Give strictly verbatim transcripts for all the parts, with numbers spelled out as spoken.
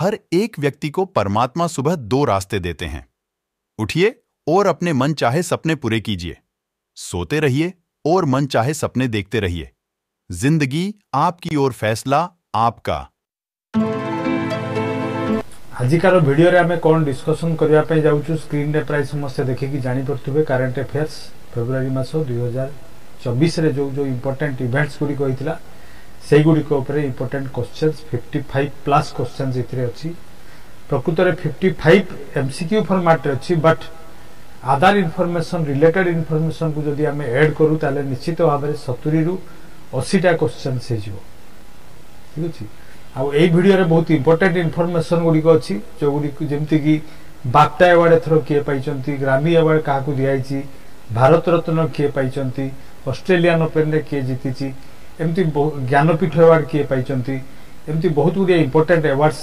हर एक व्यक्ति को परमात्मा सुबह दो रास्ते देते हैं। उठिए और अपने मन चाहे सपने पूरे कीजिए, सोते रहिए और मन चाहे सपने देखते रहिए। जिंदगी आपकी और फैसला आपका। आजिकार भिडियो रे आमे कौन डिस्कसन करबा पे जाउछु, स्क्रीन रे प्राय समस्या देखिकी जानि परथुबे करंट अफेयर्स फेब्रुवारी मास दो हज़ार चौबीस रे जो जो इंपोर्टेंट इवेंट्स गुडी होइतिला सेई गुडी को ऊपर इंपोर्टेंट क्वेश्चंस पचपन प्लस क्वेश्चंस इतरे अछि। प्रकृत रे पचपन एमसीक्यू फॉर्मेट रे अछि, बट आधार इंफॉर्मेशन रिलेटेड इंफॉर्मेशन को जदी आमे ऐड करू ताले निश्चित भाबरे सत्तर रु अस्सी टा क्वेश्चंस हे जिवो। ठीक अछि, आउ ए वीडियो रे बहुत इंपोर्टेंट इनफॉरमेशन गुडी को अछि जो गुडी जेमति की बागटा अवार्ड एथरो के पाइचंती, ग्रामी अवार्ड काहा को दियाई छी, भारत रत्न के पाइचंती, ऑस्ट्रेलियन ओपन रे के जीति छी, एमति ज्ञानपीठ अवार्ड के पाइचंती, एमति बहुत गुडी इंपोर्टेंट अवार्ड्स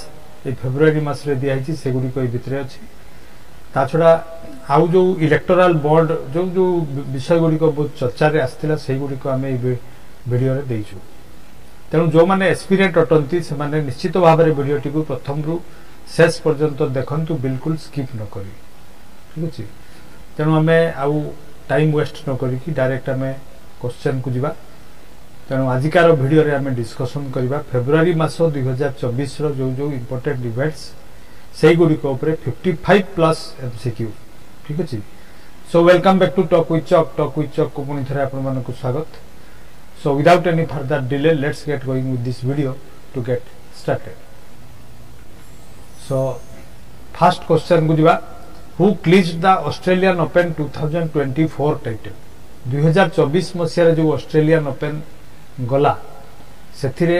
ए फेब्रुवारी मास रे दियाई छी से गुडी कोई भितरे अछि। ताछडा आउ जो इलेक्टोरल बॉन्ड जो जो विषय गुडी को बहुत चर्चा रे आस्तिला से गुडी को हमें ए वीडियो रे देइछु। तेणु जो माने एक्सपीरियंट अटंती से माने निश्चित भाव में भिडटी को प्रथम रु शेष पर्यंत देखु, बिल्कुल स्कीप न करी। ठीक अच्छे, तेणु आम आउ टाइम वेस्ट न करी डायरेक्ट आम क्वेश्चन को जीवा। तेणु आजिकार भिडियो रे आम डिस्कसन करवा फेब्रुवारी मास दो हज़ार चौबीस रो जो जो इंपोर्टेंट इवेंट्स से गुडी को ऊपर पचपन प्लस एमसीक्यू। ठीक अच्छे, so welcome back to talk with chalk. Talk with chalk को पुणी थे आपण स्वागत। So without any further delay, let's get going with this video to get started. So first question को जीवा, who clinched the Australian Open twenty twenty-four title? दो हज़ार चौबीस मसीह रे जो Australian Open गला सेथिरे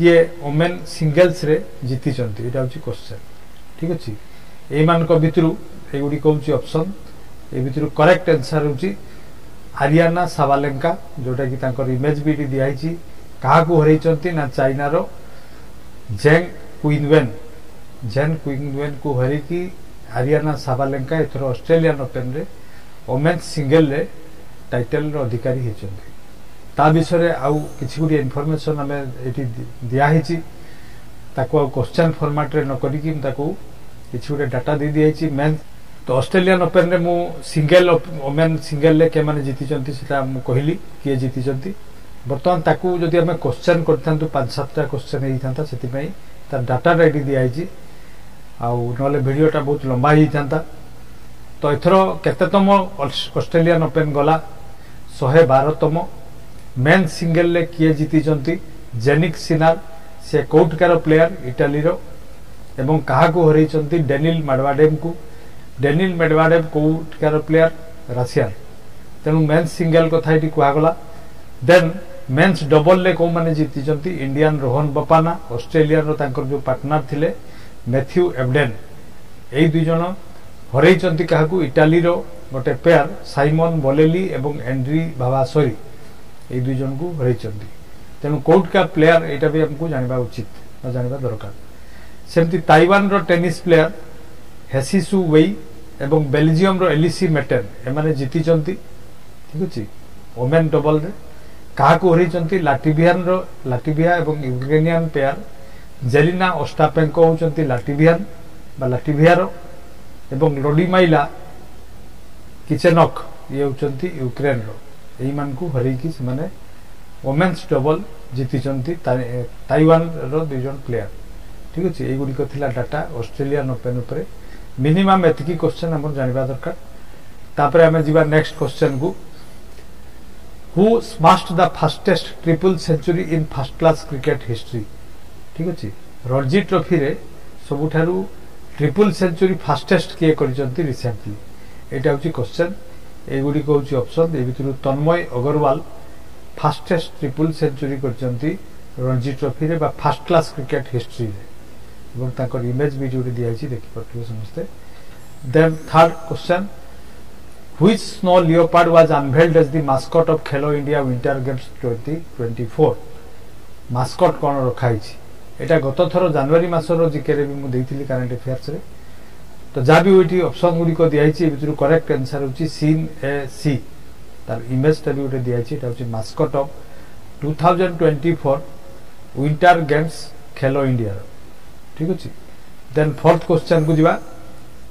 ये ओमेन सिंगल्स रे जीति चंती, एटा होची क्वेश्चन। ठीक अछि, ए मानक भितरु ए गुडी कोउची ऑप्शन ए भितरु करेक्ट आंसर होची आरियाना साबालेंका, जोटा कि तांकर इमेज भी दिखाई क्या हरई ना चाइनार जेंग क्विंगवेन जेंग क्विंगवेन को हरई आरियाना साबालेंका एथर ऑस्ट्रेलियन ओपन रे ओमेन्स सिंगल रे टाइटल अधिकारी होती। ता विषय आउ किसी गुटे इनफॉरमेशन आम ये दिखाई क्वेश्चन फॉर्मेट रे न करी किसी गोटे डाटा दे दिखाई। मेन तो ऑस्ट्रेलियन ओपन रे मु सिंगल ओमेन सिंगल ले के माने जीति चंती सेटा मु कहली किए जीति चंती। बर्तमान ताकू जदी हमें क्वेश्चन करथां तो पांच सातटा क्वेश्चन हेई थांता, सेति पई त डाटा रेडी दियाई छी आउ नले वीडियोटा बहुत लंबा हेई थांता। तो एथरो केतेतम ऑस्ट्रेलियन ओपन गला एक सौ बारह तम, मेन सिंगल ले किए जीति चंती, जेनिक सिनार से कोटकार प्लेयर इटाली रो एवं काहा को हरई चंती डेनिल मेडवेडेव को। डेनिल मेडवेडेव कोटकार प्लेयर रशियन, तेणु मेन्स सिंगल कथा ये कहगला। देन मेन्स डबल ले कौ मैंने जीति इंडियन रोहन बपाना, ऑस्ट्रेलियन तांकर जो पार्टनर थिले मैथ्यू एवडेन, यही दुई जन हरई क्या इटाली गोटे पेयर साइमन बोलेली एवं एंड्री भावासोरी, यही दुई जन को हरई। तेणु कोटकार प्लेयर यहाँ भी आमको जानवा उचित जानवा दरकार। सेमती ताइवान रो टेनिस प्लेयर हेसिसु वेई एवं बेल्जियम रो एलिसी मेटेन एमाने जीति चंती। ठीक अछि, ओमेन डबल रे काहा को हरई चंती लाटवियन रो लाटविया एवं यूक्रेनियन पेयर जेलिना ओस्टापेंको हो चंती लाटवियन बा लाटविया रो एवं लोडीमाइला किचेनक ये हो चंती यूक्रेन रो, एही मान को हरई कि से माने ओमेन्स डबल जीति चंती ताइवान रो दुई जन प्लेयर। ठीक अछि, एही गुडी को थिला डाटा ऑस्ट्रेलियन ओपन उपरे मिनिमम एतिकी क्वेश्चन हम जानवा दरकार। तापर हमें जीवा नेक्स्ट क्वेश्चन को, who smashed the fastest triple century in first class cricket history? ठीक अच्छे, रणजी ट्रॉफी रे सबुठारू ट्रिपल सेंचुरी फास्टेस्ट किए करिसंती रिसेंटली, एटा होची क्वेश्चन। एगुडी को होची ऑप्शन ए भितरु Tanmay Agarwal fastest triple century करिसंती रणजी ट्रॉफी रे बा फर्स्ट क्लास क्रिकेट हिस्ट्री रे, एवं तांकर इमेज भी जोड़ी दिखाई देखी पार्थिव समस्ते। Then third question, which snow leopard was unveiled as the mascot of Khelo India winter games twenty twenty four? Mascot कौन रखाई? एटा गत थर जनवरी मसर जिके भी मुझे करंट अफेयर्स रे, तो जहाँ भी वही ऑप्शन गुडी को दिखाई भर करेक्ट आंसर होची सीन ए सी, तार इमेजटा भी गोटे दिखाई mascot of two thousand twenty four winter games Khelo India. ठीक अच्छे देन फोर्थ क्वेश्चन को जीवा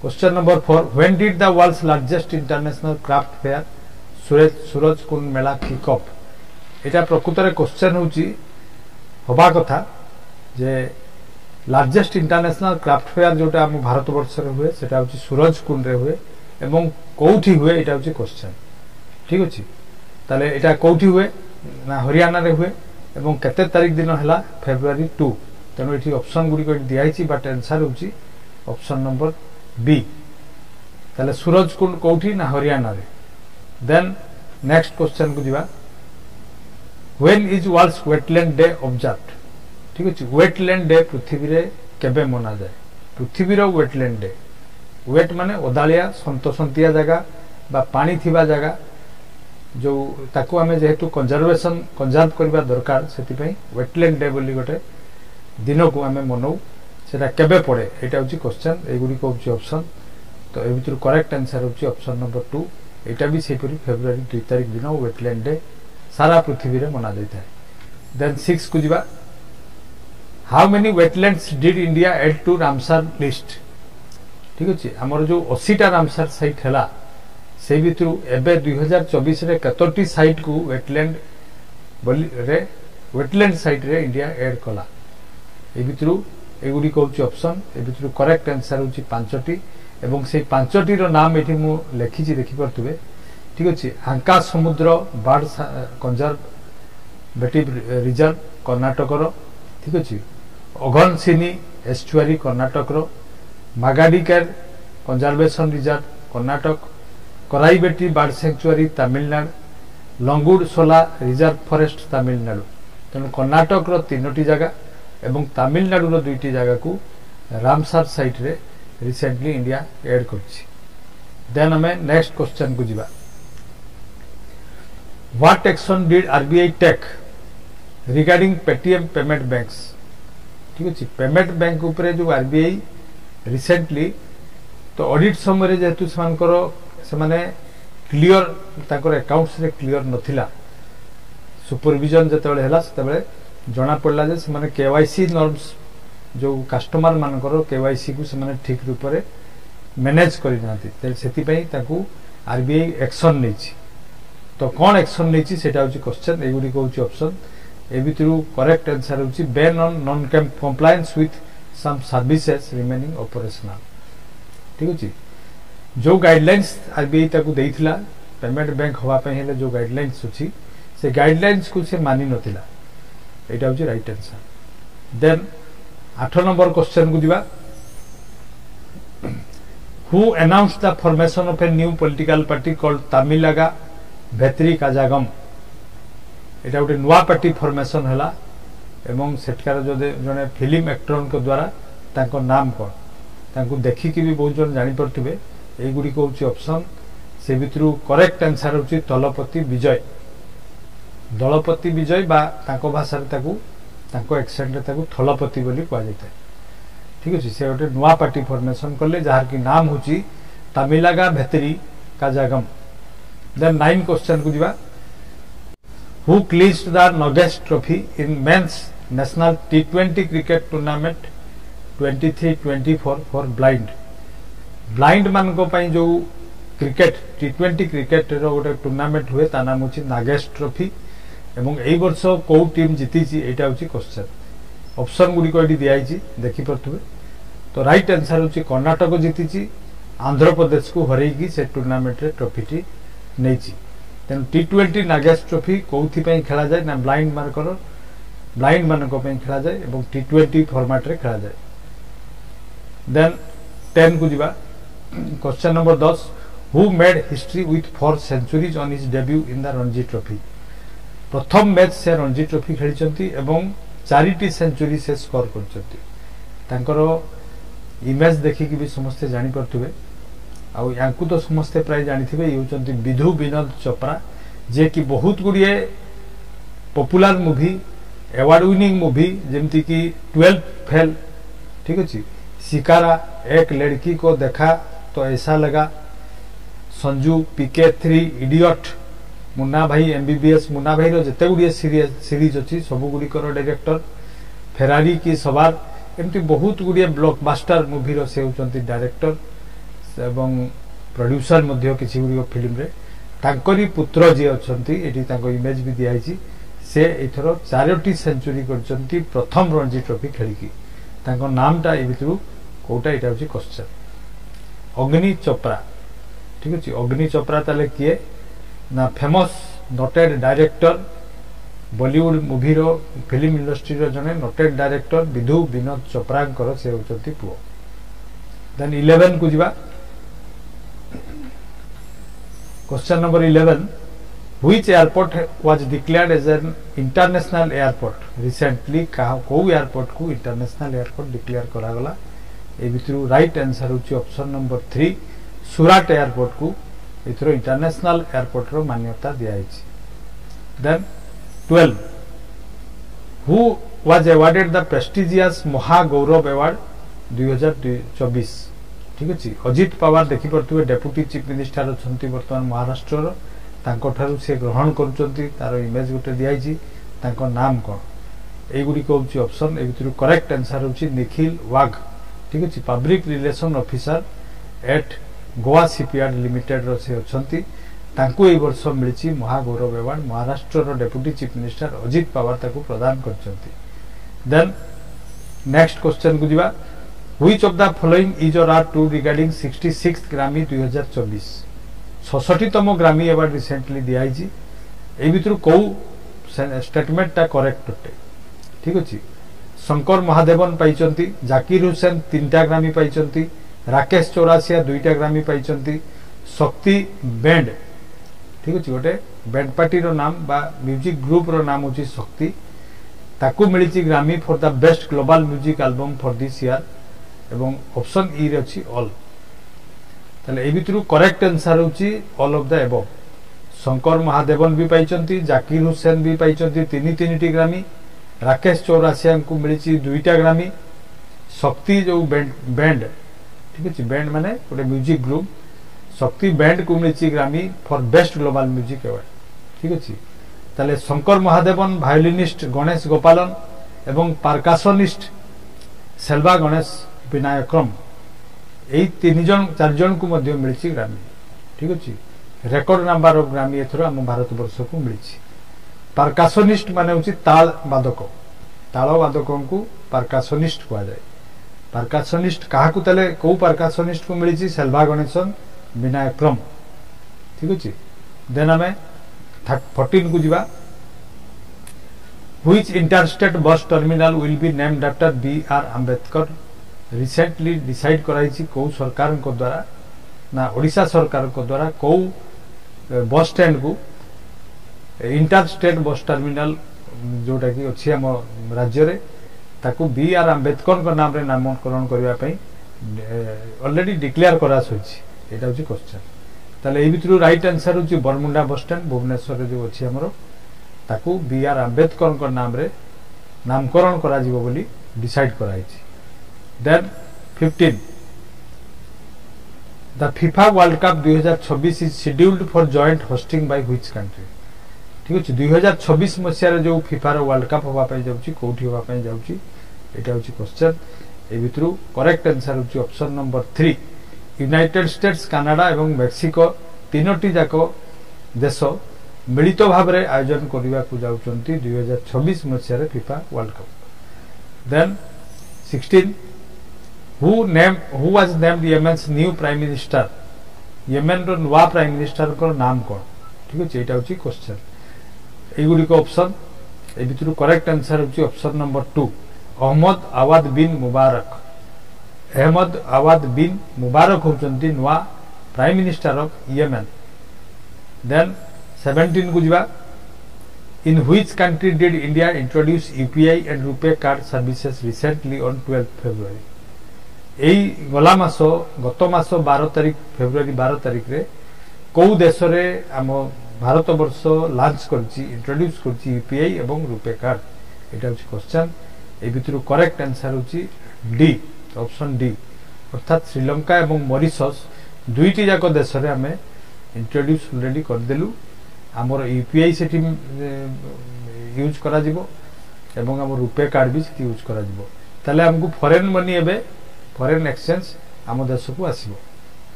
question number four when did the world's largest international craft fair सुरत सूरजकुंड मेला किक ऑफ एटा प्रकृतरे क्वेश्चन होची होबा कथा जे लार्जेस्ट इंटरनेशनल क्राफ्ट फेयर जोटा हम भारत वर्ष रे हुए सेटा होची सूरजकुंड रे हुए एवं कोठी हुए एटा होची क्वेश्चन ठीक अछि ताले एटा कोठी हुए ना हरियाणा रे हुए एवं केते तारिख दिन हला फेब्रुअरी टू तनो एठी ऑप्शन गुडी को दिया हिची बट आंसर होची ऑप्शन नंबर बी ताले सूरजकुंड कोठी ना हरियाणा रे देन नेक्स्ट क्वेश्चन को दिबा when is world's wetland day observed ठीक अछि वेटलैंड डे पृथ्वी रे केबे मना जाय पृथ्वी रो वेटलैंड डे वेट माने ओदालिया संतोषंतिया जगह बा पानी थिबा जगह जो ताकू हमें जेहेतु कंजर्वेशन कंजर्व करबा दरकार सेति पई वेटलैंड डे बोली गोटे दिन को हमें मनाऊ सेटा केबे पड़े एटा होची क्वेश्चन एगुडी को होची ऑप्शन तो ए भितर करेक्ट आंसर होची ऑप्शन नंबर टू एटा भी सेहि परी फेब्रुअरी दो तारिख दिन वेटलैंड डे सारा पृथ्वी रे मना जायता है देन सिक्स को जीवा how many wetlands did India add to Ramsar list ठीक अछि हमर जो अस्सी टा रामसर साइट हला से भितर एबे दो हज़ार चौबीस रे कतोटी साइट को वेटलैंड बोली रे वेटलैंड साइट रे इंडिया ऐड कला ए भितर एगुडी कहउची ऑप्शन ए भितर करेक्ट आंसर होची पांचटी एवं से पांचटी रो नाम एठी मु लेखि छि देखि परतबे ठीक अछि हांका समुद्र बाड कंजर्व बेटिव रिजर्व कर्नाटक रो ठीक अछि अघनसिनी एस्टुअरी कर्नाटक रो Magadikere conservation reserve Karnataka Karaivetti bird sanctuary Tamil Nadu Longwood Shola reserve forest Tamil Nadu तेणु कर्नाटक रो तीनोटी जागा एवं तमिलनाडु रो दुईटी जागा को रामसर साइट रे रिसेंटली इंडिया ऐड करछि देन हमें नेक्स्ट क्वेश्चन को जीवा what action did RBI take regarding Paytm payment banks ठीक अछि पेमेंट बैंक ऊपर जो आरबीआई रिसेंटली तो ऑडिट समय जेतु समानकर से माने क्लियर ताकर अकाउंट्स रे क्लियर नथिला सुपरविजन जतबेले हला तबेले जना पड़ला जे से माने केवाईसी नॉर्म्स जो कस्टमर मानकर केवाईसी को से माने ठीक रूप रे मैनेज करि नाथि ते सेति पई ताकू आरबीआई एक्शन नेछि तो कोन एक्शन नेछि सेटा होची क्वेश्चन एगुडी कहउची ऑप्शन ए भितरु करेक्ट आंसर होची ban on non compliance with some services remaining operational ठीक अछि जो गाइडलाइंस आरबीआई ताकू देइथिला पेमेंट बैंक होवा पे हेले जो गाइडलाइंस अछि से गाइडलाइंस को से मानि नथिला एटा होची राइट आंसर देन आठ नंबर क्वेश्चन को दिबा who announce the formation of a new political party called Tamil Nadu Vettri Kazhagam एटा उठे नवा पार्टी फॉर्मेशन हला एवं सेटकार जो जने फिल्म एक्टरन को द्वारा ताको नाम को ताको देखि कि भी बहुत जन जानि परथिबे ए गुडी को होची ऑप्शन से भितरु करेक्ट आंसर होची तलपति विजय दलपति विजय बा ताको भाषा रे ताको ताको एक्सेंट रे ताको थलपति बोली कहा जायते ठीक अछि से ओटे नवा पार्टी फॉर्मेशन करले जहार की नाम होची Tamil Nadu Vettri Kazhagam then nine question को दिबा who clinched the Nagesh trophy in men's national T twenty cricket tournament तेईस चौबीस फॉर ब्लाइंड ब्लाइंड मान को पई जो क्रिकेट टी ट्वेंटी क्रिकेट रो गोटे टूर्नामेंट हुए ता नाम होची नागेश ट्रॉफी एवं एई वर्ष को टीम जीती छि एटा होची क्वेश्चन ऑप्शन गुडी को एडी दियाई छि देखि परथुबे तो राइट आंसर होची कर्नाटक जीती छि आंध्र प्रदेश को हराई की से टूर्नामेंट रे ट्रॉफी टी नै छि तेन टी ट्वेंटी नागेश ट्रॉफी कोथि पई खेला जाय ना ब्लाइंड मानकर ब्लाइंड मान को पई खेला जाय एवं टी ट्वेंटी फॉर्मेट रे खेला जाय देन टेन को दिबा question number ten who made history with four centuries on his debut in the Ranji trophy प्रथम मैच से रणजी ट्रॉफी खेली चंती एवं चारिटी सेंचुरी से स्कोर कर चंती तांकर इमेज देखि कि भी समस्त जानि परथुबे आउ यांकु तो समस्त प्राय जानिथिबे युचंती विधु विनोद चोपड़ा जे कि बहुत गुडिये popular movie award winning movie जेमती कि ट्वेल्व फेल ठीक अछि शिकारा एक लड़की को देखा तो ऐसा लगा Sanju PK three idiot Munna Bhai MBBS Munna भाई रो जते गुडिये सीरीज अछि सब गुडी कर डायरेक्टर फेरारी की सवार एमती बहुत गुड़िया ब्लॉकबस्टर मूवी से होती डायरेक्टर एवं प्रोड्यूसर मध्य किसी गुड़िक फिल्म तांकरी पुत्र जी अच्छा इमेज भी दिखाई से एथर चारोटी सेंचुरी कर प्रथम रणजी ट्रॉफी खेलिकी नामटा ए भू कौटा यहाँ हूँ क्वेश्चन अग्नि चोपड़ा ठीक अच्छे अग्नि चोपड़ा ताले किए ना famous noted director Bollywood movie film industry जने नोटेड डायरेक्टर विधु विनोद चोपड़ा से होती पुओ देन इलेवेन को जीवा question number eleven which airport was declared as an international airport recently कौ एयरपोर्ट को इंटरनेशनल एयरपोर्ट डिक्लेयर करागला ए भितरु राइट आंसर हो option number three Surat airport को इथरो इंटरनेशनल एयरपोर्ट रो मान्यता दियाइछि। Then twelve who was awarded the prestigious Mahagaurav award दुई हजार चौबीस ठीक अछि अजित पवार देखि परथुवे डेप्यूटी चीफ मिनिस्टर अछंती वर्तमान महाराष्ट्र रो तांको ठारू से ग्रहण करूछंती तारो इमेज गुटे दियाइछि तांको नाम कोन एगुडी कहउछि ऑप्शन ए भितरु करेक्ट आंसर होछि निखिल वाघ ठीक अछि public relation officer at Goa CPR limited रो से अछंती तांको ए वर्ष मिलिछि महागौरव अवार्ड महाराष्ट्र रो deputy chief minister Ajit Pawar ताको प्रदान करछंती। देन नेक्स्ट क्वेश्चन को दिबा which of the following is और are true regarding sixty sixth Grammy दुई हजार चौबीस छियासठतम ग्रामी अवार्ड रिसेंटली दियाइछि ए भितरु कौ स्टेटमेंट ता करेक्ट होते ठीक अछि शंकर महादेवन पाइचंती जाकिर हुसैन तीनटा ग्रामी पाइचंती राकेश चौरासिया दुईटा ग्रामी पाइचंती शक्ति बैंड ठीक अछि गोटे बैंड पार्टी रो नाम बा म्यूजिक ग्रुप रो नाम होछि शक्ति ताकू मिलिछि Grammy for the best global music album for this year एवं ऑप्शन ई रे अछि ऑल तले ए भितरु करेक्ट आंसर होछि all of the above Shankar Mahadevan भी पाइचंती जाकिर हुसैन भी पाइचंती तीन तीन टी ग्रामी राकेश चौरासिया को मिलिछि दुईटा ग्रामी शक्ति जो बैंड बैंड ठीक अछि बैंड माने गोटे म्यूजिक ग्रुप शक्ति बैंड को मिलिछि Grammy for best global music award ठीक अछि तले शंकर महादेवन वायोलिनिस्ट गणेश गोपालन एवं परकशनिस्ट सेल्वा गणेश विनायक्रम यही तीन जन चार जन को मध्य मिली ग्रामी ठीक अच्छे रेकर्ड नंबर ऑफ ग्रामी एथर आम भारत वर्ष को मिली परकशनिस्ट माने होछि ताल वादक ताल वादक को परकशनिस्ट कहा जाए परकशनिस्ट कहा को तले को परकशनिस्ट को मिली सेल्वा गणेशन विनायक्रम ठीक अच्छे। देन आम फोर्टीन को जीवा which interstate bus terminal will be named after B R Ambedkar recently decide कराई कौ सरकार को द्वारा ना ओडिशा सरकार को द्वारा कौ बस स्टैंड को इंटर स्टेट बस टर्मिनल जोटा कि अच्छी आम राज्य रे ताकू बी आर आंबेडकर नाम रे नामकरण करने ऑलरेडी डिक्लेयर करा यहाँ हूँ क्वेश्चन ताले ए भितरु राइट आंसर हूँ बरमुंडा बस स्टैंड भुवनेश्वर जो अच्छी आमर ताकू बी आर आंबेडकर नाम रे नामकरण करा जीवो बोली डिसाइड कराई। Then fifteen the FIFA World Cup दुई हजार चौबीस is scheduled for joint hosting by which country ठीक अछि दुई हजार चौबीस मसियार जो FIFA रो वर्ल्ड कप होबा पय जाउची कोठी होबा पय जाउची एटा होची क्वेश्चन ए भितरु करेक्ट आंसर होची option number three United States Canada एवं मेक्सिको तीनोटी जाको देश मिलित भाव रे आयोजन करबा को जाउचंती दुई हजार चौबीस मसियार FIFA world cup. Then sixteen who named who was named Yemen's new prime minister Yemen रो नवा प्राइम मिनिस्टर को नाम कौन ठीक अछि एटा होची क्वेश्चन एगुडी को ऑप्शन ए भितरु करेक्ट आंसर होची option number two Ahmed Awad bin Mubarak Ahmed Awad bin Mubarak होचंती नवा prime minister of Yemen. Then seventeen को जिवा in which country did India introduce U P I and Rupee card services recently on twelfth February एई गला मासो गत मासो बारह तारिख फेब्रुआरी बारह तारिख रे को देश रे आम भारत वर्ष लॉन्च करछि इंट्रोड्यूस करछि यूपीआई एवं रुपे कार्ड एटा होछि क्वेश्चन ए भितरु करेक्ट आंसर होछि डी ऑप्शन डी अर्थात श्रीलंका एवं मॉरिशस दुईटी जाक देश रे आमे इंट्रोड्यूस ऑलरेडी कर देलु आमर यूपीआई सेठी यूज करा जिवो एवं आम रुपे कार्ड भी सेठी यूज करा जिवो ताले हमको फॉरेन मनी एबे फॉरेन एक्सचेंज आम देश को आसीबो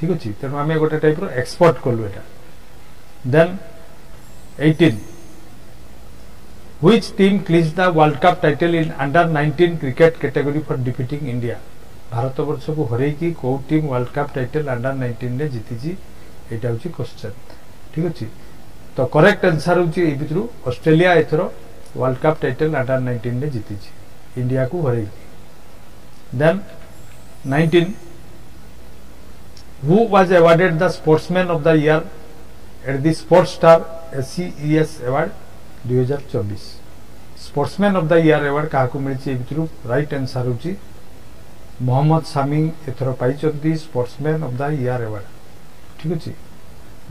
ठीक अछि तेन आमे गोटे टाइप रो एक्सपोर्ट करलु एटा then eighteen which team clutch the world cup title in under nineteen cricket category for defeating India Bharat वर्ष को हरै की को team world cup title under nineteen ने जीतिजी एटा होची क्वेश्चन ठीक अछि तो करेक्ट आंसर होची ए बितरु ऑस्ट्रेलिया एथरो world cup title under nineteen ने जीतिजी इंडिया को हरै then nineteen who was awarded the sportsman of the year at the sports star S C E S award twenty twenty-four sportsman of the year award काहाकु मिलची बितरु right answer होची मोहम्मद शामी एथरो पाइचंती sportsman of the year award ठीक अछि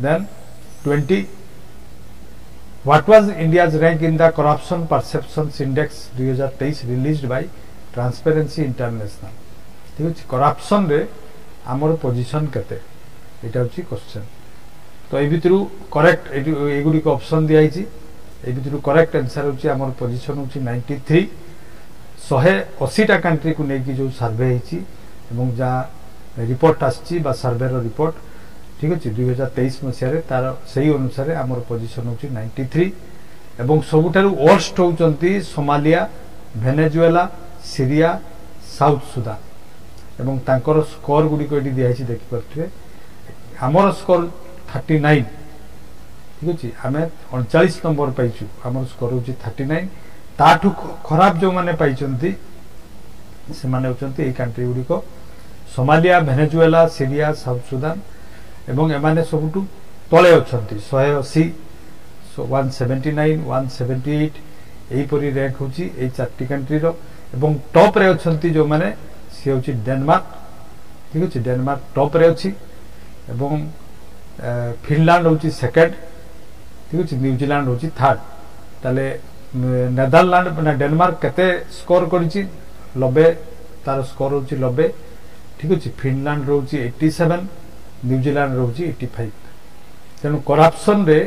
then twenty what was India's rank in the corruption perceptions index twenty twenty-three released by Transparency International ठीक अछि करप्शन रे हमर पोजीशन कते एटा होची क्वेश्चन तो ए भीतरू करेक्ट एगुडी को ऑप्शन दियाई छी ए भीतरू करेक्ट आंसर होची हमर पोजीशन होची ninety-three one eighty टा कंट्री को नेकी जो सर्वे हिची एवं जा रिपोर्ट आछि बा सर्वे रो रिपोर्ट ठीक अछि twenty twenty-three मसिया रे तार सही अनुसार हमर पोजीशन होछि ninety-three एवं सबुठारु वर्स्ट होचंती Somalia Venezuela Syria South Sudan एवं तांकर स्कोर गुडी को एडी दियाछि देखि परथि हमर स्कोर thirty-nine ठीक अछि हमें thirty-nine नंबर पाइछु हमर स्कोर होछि thirty-nine ताठु खराब जो माने पाइचंती से माने होचंती ए कंट्री गुडी को Somalia Venezuela Syria South Sudan एवं एमाने सबटु तळे होचंती one eighty so one seventy-nine one seventy-eight एई परि रैंक होची ए चारटी कंट्री रो एवं टॉप रे होचंती जो माने से होची डेनमार्क ठीक अछि डेनमार्क टॉप रे होची एवं फिनलैंड होची सेकंड ठीक अछि न्यूजीलैंड होची थर्ड ताले नेदरलैंड ना डेनमार्क कते स्कोर करछि ninety तार स्कोर होछि ninety ठीक अछि फिनलैंड रहउछि eighty-seven न्यूजीलैंड रहउछि eighty-five तनु करप्शन रे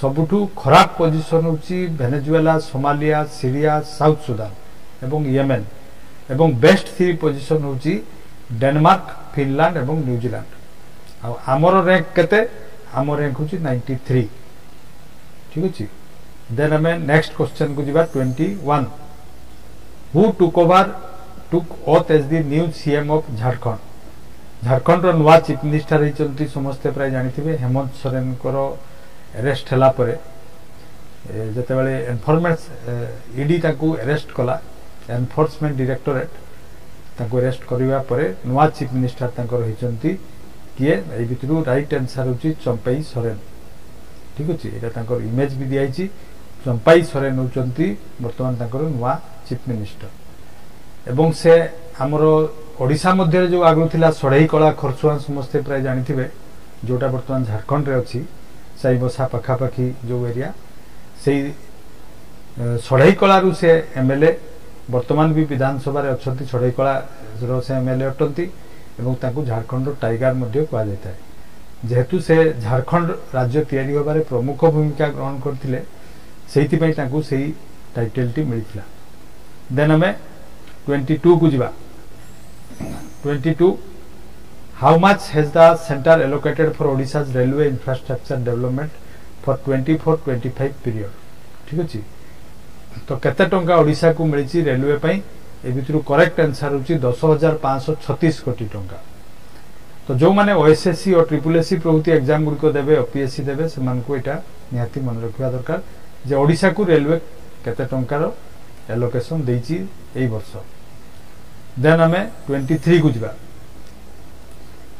सबठु खराब पोजीशन होछि Venezuela Somalia Syria South Sudan एवं येमेन एवं बेस्ट थ्री पोजीशन होछि डेनमार्क फिनलैंड एवं न्यूजीलैंड आ हमर रैंक कते हमर रैंक होछि ninety-three ठीक अछि देन हमें नेक्स्ट क्वेश्चन को जीवा twenty-one who took over took oath as the new CM of Jharkhand Jharkhand रो नवा चीफ मिनिस्टर रही चलती समस्त प्राय जानिथिबे हेमंत सोरेन को अरेस्ट हला परे जते बेले इन्फॉर्मेंट्स ईडी ताकू अरेस्ट कला एनफोर्समेंट डायरेक्टोरेट ताकू अरेस्ट करबा परे नवा चीफ मिनिस्टर तांकर रही चलती किए ए बितरू राइट आंसर होची चंपई सोरेन ठीक अछि एटा तांकर इमेज भी दियाई छी चंपाई सोरेन होचंती वर्तमान तांकर नवा चीफ मिनिस्टर एवं से हमरो ओडिसा मध्ये जो आगु थिला सढई कला खर्चुआ समस्त प्राय जानिथिबे जोटा वर्तमान झारखंड रे अछि साईबसा पखा पखी जो एरिया सेई सढई कला रु से एमएलए वर्तमान भी विधानसभा रे अछंती सढई कला रो से एमएलए अटंती एवं तांको झारखंड रो टाइगर मध्ये कोआ जायता जेतु से झारखंड राज्य तयारी होबारे प्रमुख भूमिका ग्रहण करथिले सेति पई ताकू सेही टाइटल टी मिलथिला देन हमें twenty-two को जिवा twenty-two how much has the centre allocated for Odisha's railway infrastructure development for twenty-four twenty-five period ठीक अछि तो केते टंका ओडिसा को मिलची रेलवे पई ए बितरु करेक्ट आंसर होची ten thousand five hundred thirty-six कोटी टंका तो जो माने ओएसएससी और ट्रिपल एससी प्रवृत्ति एग्जाम गुड को देबे ओपीएससी देबे से मान को एटा निहाती मन रखवा दरकार जे ओडिसा को रेलवे केते टंका रो एलोकेशन देइची एई वर्ष देन हमें twenty-three को जिबा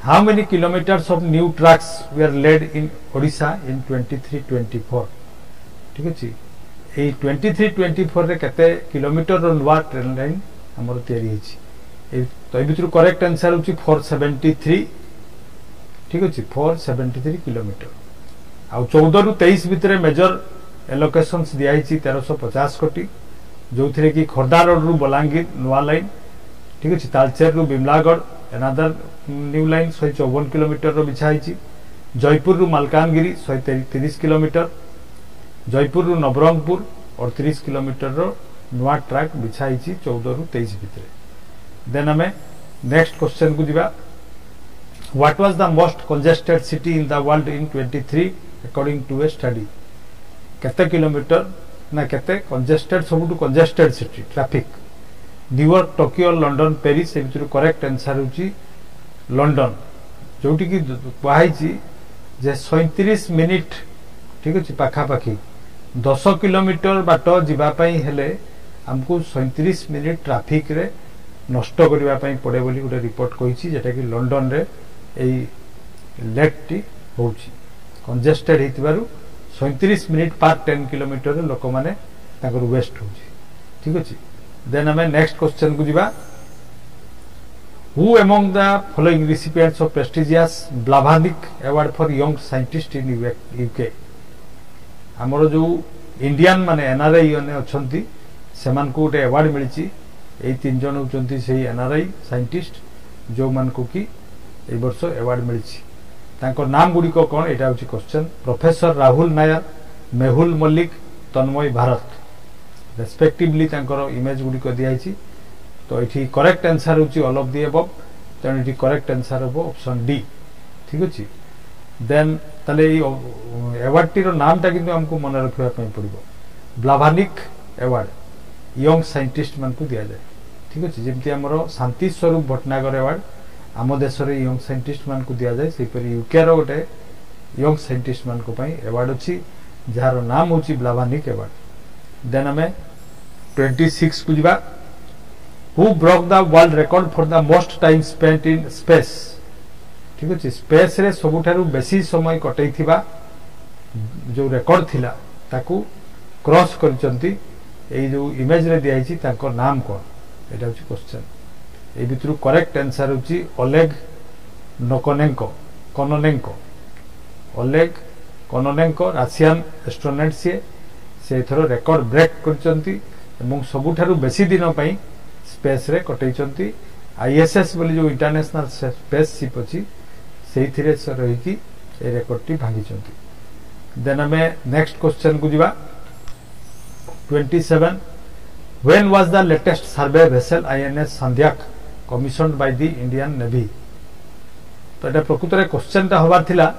how many kilometres of new tracks were laid in Odisha in twenty-three twenty-four ठीक अछि एई twenty-three twenty-four रे केते किलोमीटर रो नवा ट्रेन लाइन हमर तयारी हिची तो ए बितरू करेक्ट आंसर होची four seventy-three ठीक अछि four seventy-three किलोमीटर आ चौदह रु तेईस भितरे मेजर एलोकेशंस दियाई छी thirteen fifty कोटी जो थरे की खोरदा रोड रु बलांगीर नवा लाइन ठीक अछि तालचेर रु Bimlagarh another new line one fifty-four kilometre रो बिछाई छी जयपुर रु Malkangiri one thirty-three kilometre Jaipur रु नवरंगपुर और thirty किलोमीटर रो नवा ट्रैक बिछाई छी चौदह रु तेईस भितरे देन हमें नेक्स्ट क्वेश्चन को दिबा what was the most congested city in the world in twenty three according to a study केते किलोमीटर ना केते कंजेस्टेड सबुटु congested city traffic New York Tokyo London Paris ए भितर करेक्ट आंसर होची लंडन जोटी की कहाइची जे सैंतीस मिनिट ठीक अछि पाखा पाखी दस किलोमीटर बाट जिबा पई हेले हमको सैंतीस मिनिट ट्रैफिक रे नष्ट करबा पई पड़े बोली गुटे रिपोर्ट कहिछि जेटा कि लंडन रे एई लेकटी होउची कंजेस्टेड हेतिबारु सैंतीस मिनिट पर दस किलोमीटर लोक माने ताकर वेस्ट होउची ठीक अछि देन हमें नेक्स्ट क्वेश्चन को दिबा who among the following recipients of prestigious Blavatnik award for young scientist in UK हमरो जो इंडियन माने एनआरआई ने अछंती सेमान को उटे अवार्ड मिलची एई तीन जन होचंती सेही एनआरआई साइंटिस्ट जो मान को की ए वर्ष अवार्ड मिलची तांको नाम गुडी को कोन एटा होची question professor Rahul Nair Mehul Mallik Tanmay Bharat respectively तांकर इमेज गुडी को दियाई छी तो एठी करेक्ट आंसर होची ऑल ऑफ द अबव तने एठी करेक्ट आंसर हो ऑप्शन डी ठीक अछि देन तले अवार्ड टी रो नाम ता किंतु हमको मन रखवा पय पड़िबो ब्लाभानिक अवार्ड यंग साइंटिस्ट मन को दिया जाय ठीक अछि जेमति हमरो शांति स्वरूप भटनागर अवार्ड आम देश रे यंग साइंटिस्ट मान को दिया जाय से पर यूके रो गोटे यंग साइंटिस्ट मान को पय अवार्ड अछि जहारो नाम होची ब्लाभानिक अवार्ड देन हमें छब्बीस को जिबा who broke the world record for the most time spent in space ठीक अछि स्पेस रे सबुठारु बेसी समय कटैथिबा जो रिकॉर्ड थिला ताकू क्रॉस करचंती ए जो इमेज रे दियाई छि तांको नाम कोन एटा होछि क्वेश्चन ए भितरु करेक्ट आंसर होछि Oleg Nokonenko Kononenko Oleg Kononenko Russian astronaut से से थरो रिकॉर्ड ब्रेक करचंती एवं सबुठारु बेसी दिन पई स्पेस रे कटैचंती आईएसएस बोली जो इंटरनेशनल स्पेस शिप अछि सेही थिरे से रही कि ए रिकॉर्डटी भागीचंती देन हमें नेक्स्ट क्वेश्चन को जिबा सत्ताईस when was the latest survey vessel INS Sandhayak commissioned by the Indian navy तो एटा प्रकृत रे क्वेश्चन ता होबार थिला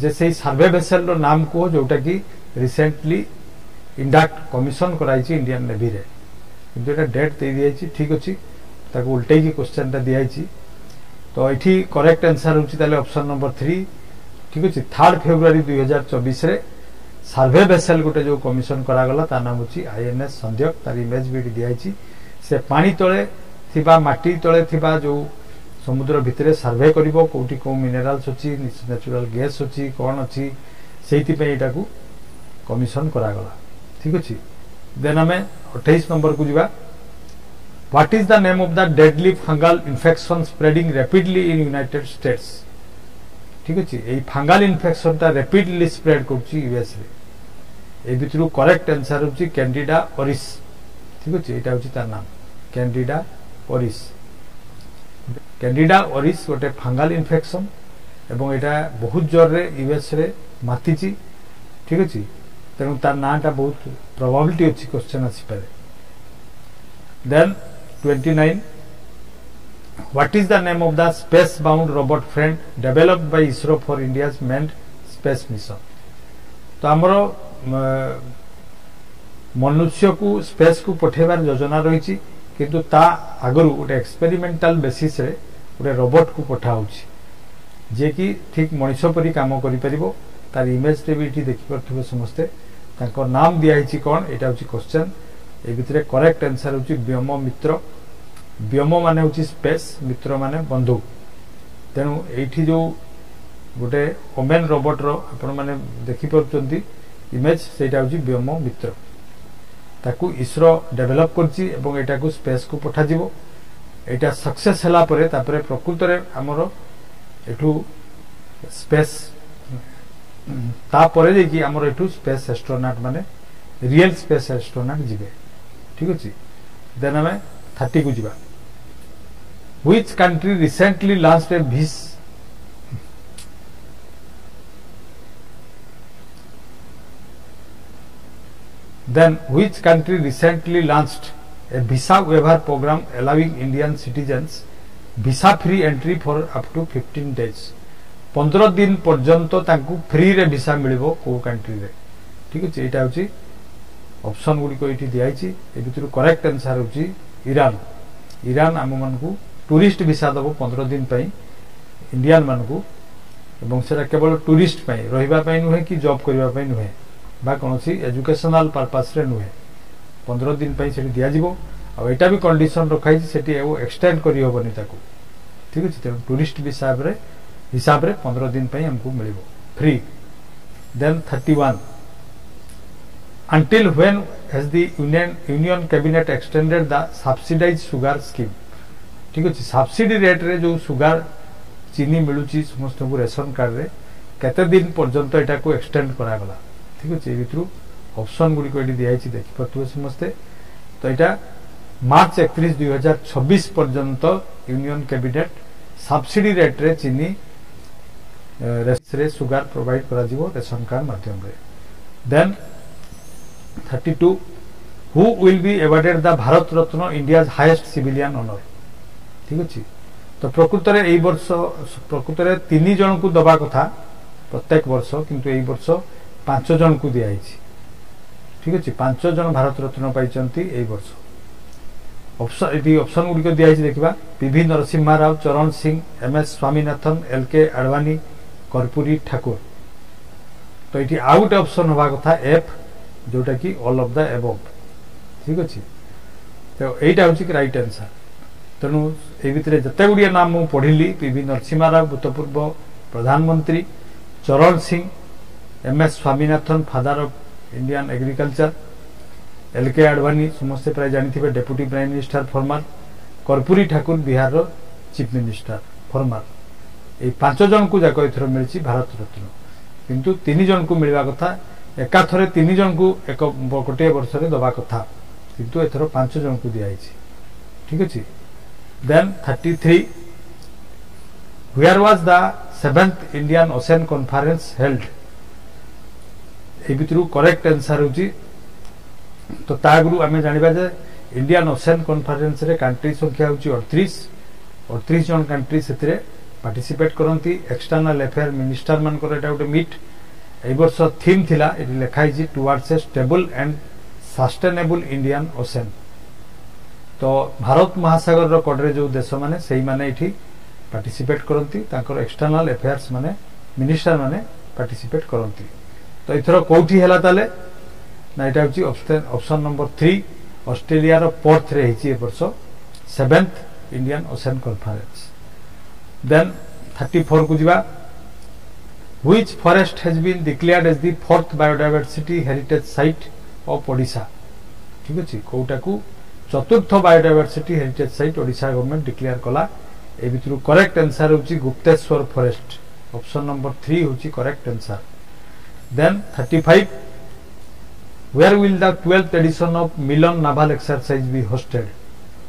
जे सेही सर्वे वेसल रो नाम को जोटा कि रिसेंटली इंडक्ट कमिशन कराई छी इंडियन नेवी रे किंतु एटा डेट दे दियै छी ठीक अछि ताको उल्टै की क्वेश्चन ता दियै छी तो एठी करेक्ट आंसर होछि ताले ऑप्शन नंबर तीन ठीक अछि तीन फरवरी दो हज़ार चौबीस रे सर्वे वेसल गोटे जो कमिशन करा गला ता नाम होछि आईएनएस संध्याक तार इमेज भी दियै छी से पानी तळे थिबा माटी तळे थिबा जो समुद्र भितरे सर्वे करिवो कोठी को मिनरल्स अछि नेचुरल गैस अछि कोन अछि सेहिति पे एटा को कमिशन करा गला ठीक अछि देन हमें अट्ठाईस नंबर को जिबा what is the name of the deadly fungal infection spreading rapidly in United States ठीक अछि एई फंगल इन्फेक्शन ता रैपिडली स्प्रेड करछि यूएस रे ए भितरु करेक्ट आंसर होछि कैंडिडा ऑरिस ठीक अछि एटा होछि तार नाम कैंडिडा ऑरिस कैंडिडा ऑरिस गोटे फंगल इन्फेक्शन एवं एटा बहुत जोर रे यूएस रे मातिछि ठीक अछि तेनु तार नाटा बहुत प्रोबेबिलिटी अछि क्वेश्चन आसी पारे देन उनतीस what is the name of the space bound robot friend developed by ISRO for India's manned space mission तो हमरो मनुष्य को स्पेस को पठेबार योजना रहिछि किंतु ता आगरु उटे एक्सपेरिमेंटल बेसिस रे उटे रोबोट को पठा होछि जे कि ठीक मनुष्य परि काम करि परिबो तार इमेज रे बिटी देखि परथबे समस्ते तांको नाम दिया हिची कोन एटा होची क्वेश्चन ए भितरे करेक्ट आंसर होची व्योम मित्र व्योम माने होची स्पेस मित्र माने बंधु तेनु एठी जो गोटे ओमेन रोबोट रो आपण माने देखि परचंती इमेज सेटा होची व्योम मित्र ताकू इसरो डेवलप करची एवं एटा को स्पेस को पठा दिबो एटा सक्सेस हला परे तापरे प्रकृत रे हमरो एठू स्पेस ता परे जे कि हमर एठू स्पेस एस्ट्रोनॉट माने रियल स्पेस एस्ट्रोनॉट जिबे ठीक अछि देन हमें तीस को जिबा व्हिच कंट्री रिसेंटली लास्ट ए बीस then which country recently launched a visa waiver program allowing Indian citizens visa free entry for up to fifteen days. पंद्रह दिन पर्यंत तांकु फ्री रे विसा मिलिबो को कंट्री रे. ठीक अछि. एटा होछि ऑप्शन गुडी को एठी दियाइ छि. ए भितरु करेक्ट आंसर होछि ईरान. ईरान आम मानकु टूरिस्ट विसा दबो पंद्रह दिन पई इंडियन मानकु, एवं सेरा केवल टूरिस्ट पई, रहिबा पई नहुए कि जॉब करबा पई नहुए बा कोनोसी एजुकेशनल पर्पस रे नहुए. पंद्रह दिन पई सेठी दिया जिवो. आ एटा भी कंडीशन रखाइ छि सेठी एवो एक्सटेंड करियो बनि ताकु. ठीक अछि. त टूरिस्ट विसा रे हिसाब रे पंद्रह दिन पे हमको मिलेगा free. Then thirty one, until when has the union union cabinet extended the subsidize sugar scheme. ठीक अछि. सब्सिडी रेट रे जो सुगर चीनी मिलुची समस्त को रेशन कार्ड रे केते दिन पर्यंत एटा को एक्सटेंड करा गला. ठीक अछि. बितरु ऑप्शन गुडी को एडी दियाइ छि देखि पतु समस्त. तो एटा मार्च एकतीस दो हज़ार छब्बीस पर्यंत यूनियन कैबिनेट सब्सिडी रेट रे चीनी रेसरे सुगर प्रोवाइड करा जिवो रेशन कार्ड माध्यम रे. Then thirty two, who will be awarded the Bharat Ratna India's highest civilian honour. ठीक अछि. तो प्रकृत रे एई वर्ष प्रकृत रे तीन जन को दबा कथा प्रत्येक वर्ष, किंतु एई वर्ष पांच जन को दिया आइछि. ठीक अछि. पांच जन भारत रत्न पाइचंती एई वर्ष. ऑप्शन एडी ऑप्शन गुडी को दिया आइछि देखबा. PV Narasimha Rao, Charan Singh, M S Swaminathan, L K Advani, Karpoori Thakur. तो ये आउट ऑप्शन होगा कथा एफ जोटा कि ऑल ऑफ द एबव. ठीक अच्छे. तो यहीटा हूँ राइट आंसर. तेणु ये भितर जिते गुड़िया नाम मुझे पढ़ी, पीवी नरसिम्हा राव भूतपूर्व प्रधानमंत्री, Charan Singh, M S Swaminathan father of Indian agriculture, L K Advani समस्ते प्राय जानी deputy prime minister former, Karpoori Thakur Bihar chief minister former. ए पांच जन को जाक एथर मिलछि भारत रत्न, किंतु तीन जन को मिलवा कथा एका थरे तीन जन को एक गोटे वर्ष रे दबा कथा, किंतु एथर पांच जन को दिया आइछि. ठीक अछि. Then thirty three, where was the seventh Indian ocean conference held. ए भितरु करेक्ट आंसर होछि. तो तागुरु हमें जानिबा जे इंडियन ओशन कॉन्फ्रेंस रे कंट्री संख्या होछि अड़तीस. अड़तीस जन कंट्री सेतरे पार्टिसिपेट करती. एक्सटर्नाल अफेयर मिनिस्टर मान गोटे मिट ए वर्ष थीम थिला लिखाई towards a stable and sustainable Indian ocean. तो भारत महासागर कड़े जो देश मैंने से मैंने पार्टिसिपेट करती, एक्सटर्नाल अफेयर्स माने मिनिस्टर माने पार्टिसिपेट करती. तो इथर कौटी है ना, यहाँ हूँ option number three Australia Perth रे होती वर्ष seventh Indian ocean conference. Then thirty four को जिवा, which forest has been declared as the fourth biodiversity heritage site of Odisha. ठीक अछि. कोटा को चतुर्थ biodiversity heritage site Odisha government declare कला. ए भितरु करेक्ट आंसर होछि Gupteswar forest. Option number three होछि correct answer. Then thirty five, where will the twelfth edition of Milan naval exercise be hosted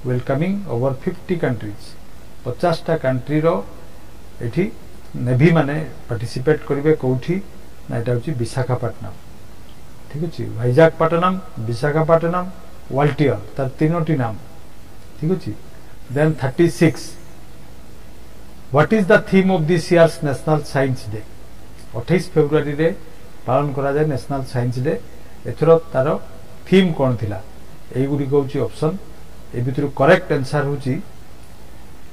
welcoming over fifty countries. पचास टा कंट्री रो एठी navy माने participate करिवे कोठी ना, एटा होची विशाखापट्टनम. ठीक अछि. वाइजागपट्टनम, विशाखापट्टनम, वाल्टियर, तार तीनोटी नाम. ठीक अछि. Then thirty six, what is the theme of this year's national science day. अट्ठाईस फेब्रुवारी रे पालन करा जाय नेशनल साइंस डे. एथरो तारो थीम कोन थिला. एई गुडी होची ऑप्शन. ए भितरु करेक्ट आंसर होची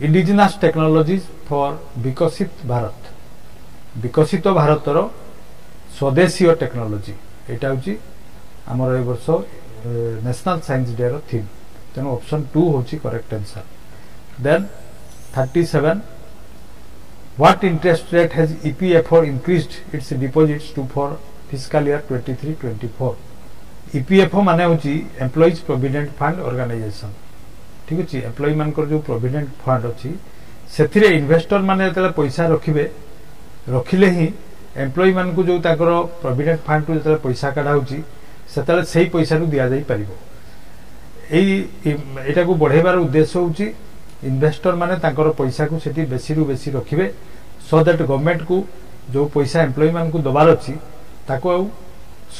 indigenous technologies for Viksit Bharat. विकसित भारतर स्वदेशीय टेक्नोलॉजी एटा होची हमर ए वर्ष नेशनल साइंस डे रो थीम. तेनो ऑप्शन टू होची correct answer. Then thirty seven, what interest rate has EPFO increased its deposits to for fiscal year twenty three twenty four. EPFO माने होची एम्प्लॉइज प्रोविडेंट फंड ऑर्गेनाइजेशन. ठीक अच्छे. Employ मान जो provident fund अच्छी से investor माने जो पैसा रखिबे रखिले ही एम्प्लॉय मान को जो प्रोविडेंट फंड को जो पैसा काढ़ा होते से पैसा दिया जाई परिबो. एटा को बढ़ेबार उद्देश्य होची इन्वेस्टर माने पैसा को सेठी बेसी रु बेसी रखिबे सो दैट गवर्नमेंट को जो पैसा एम्प्लॉय मान को दबार अच्छी ताको आउ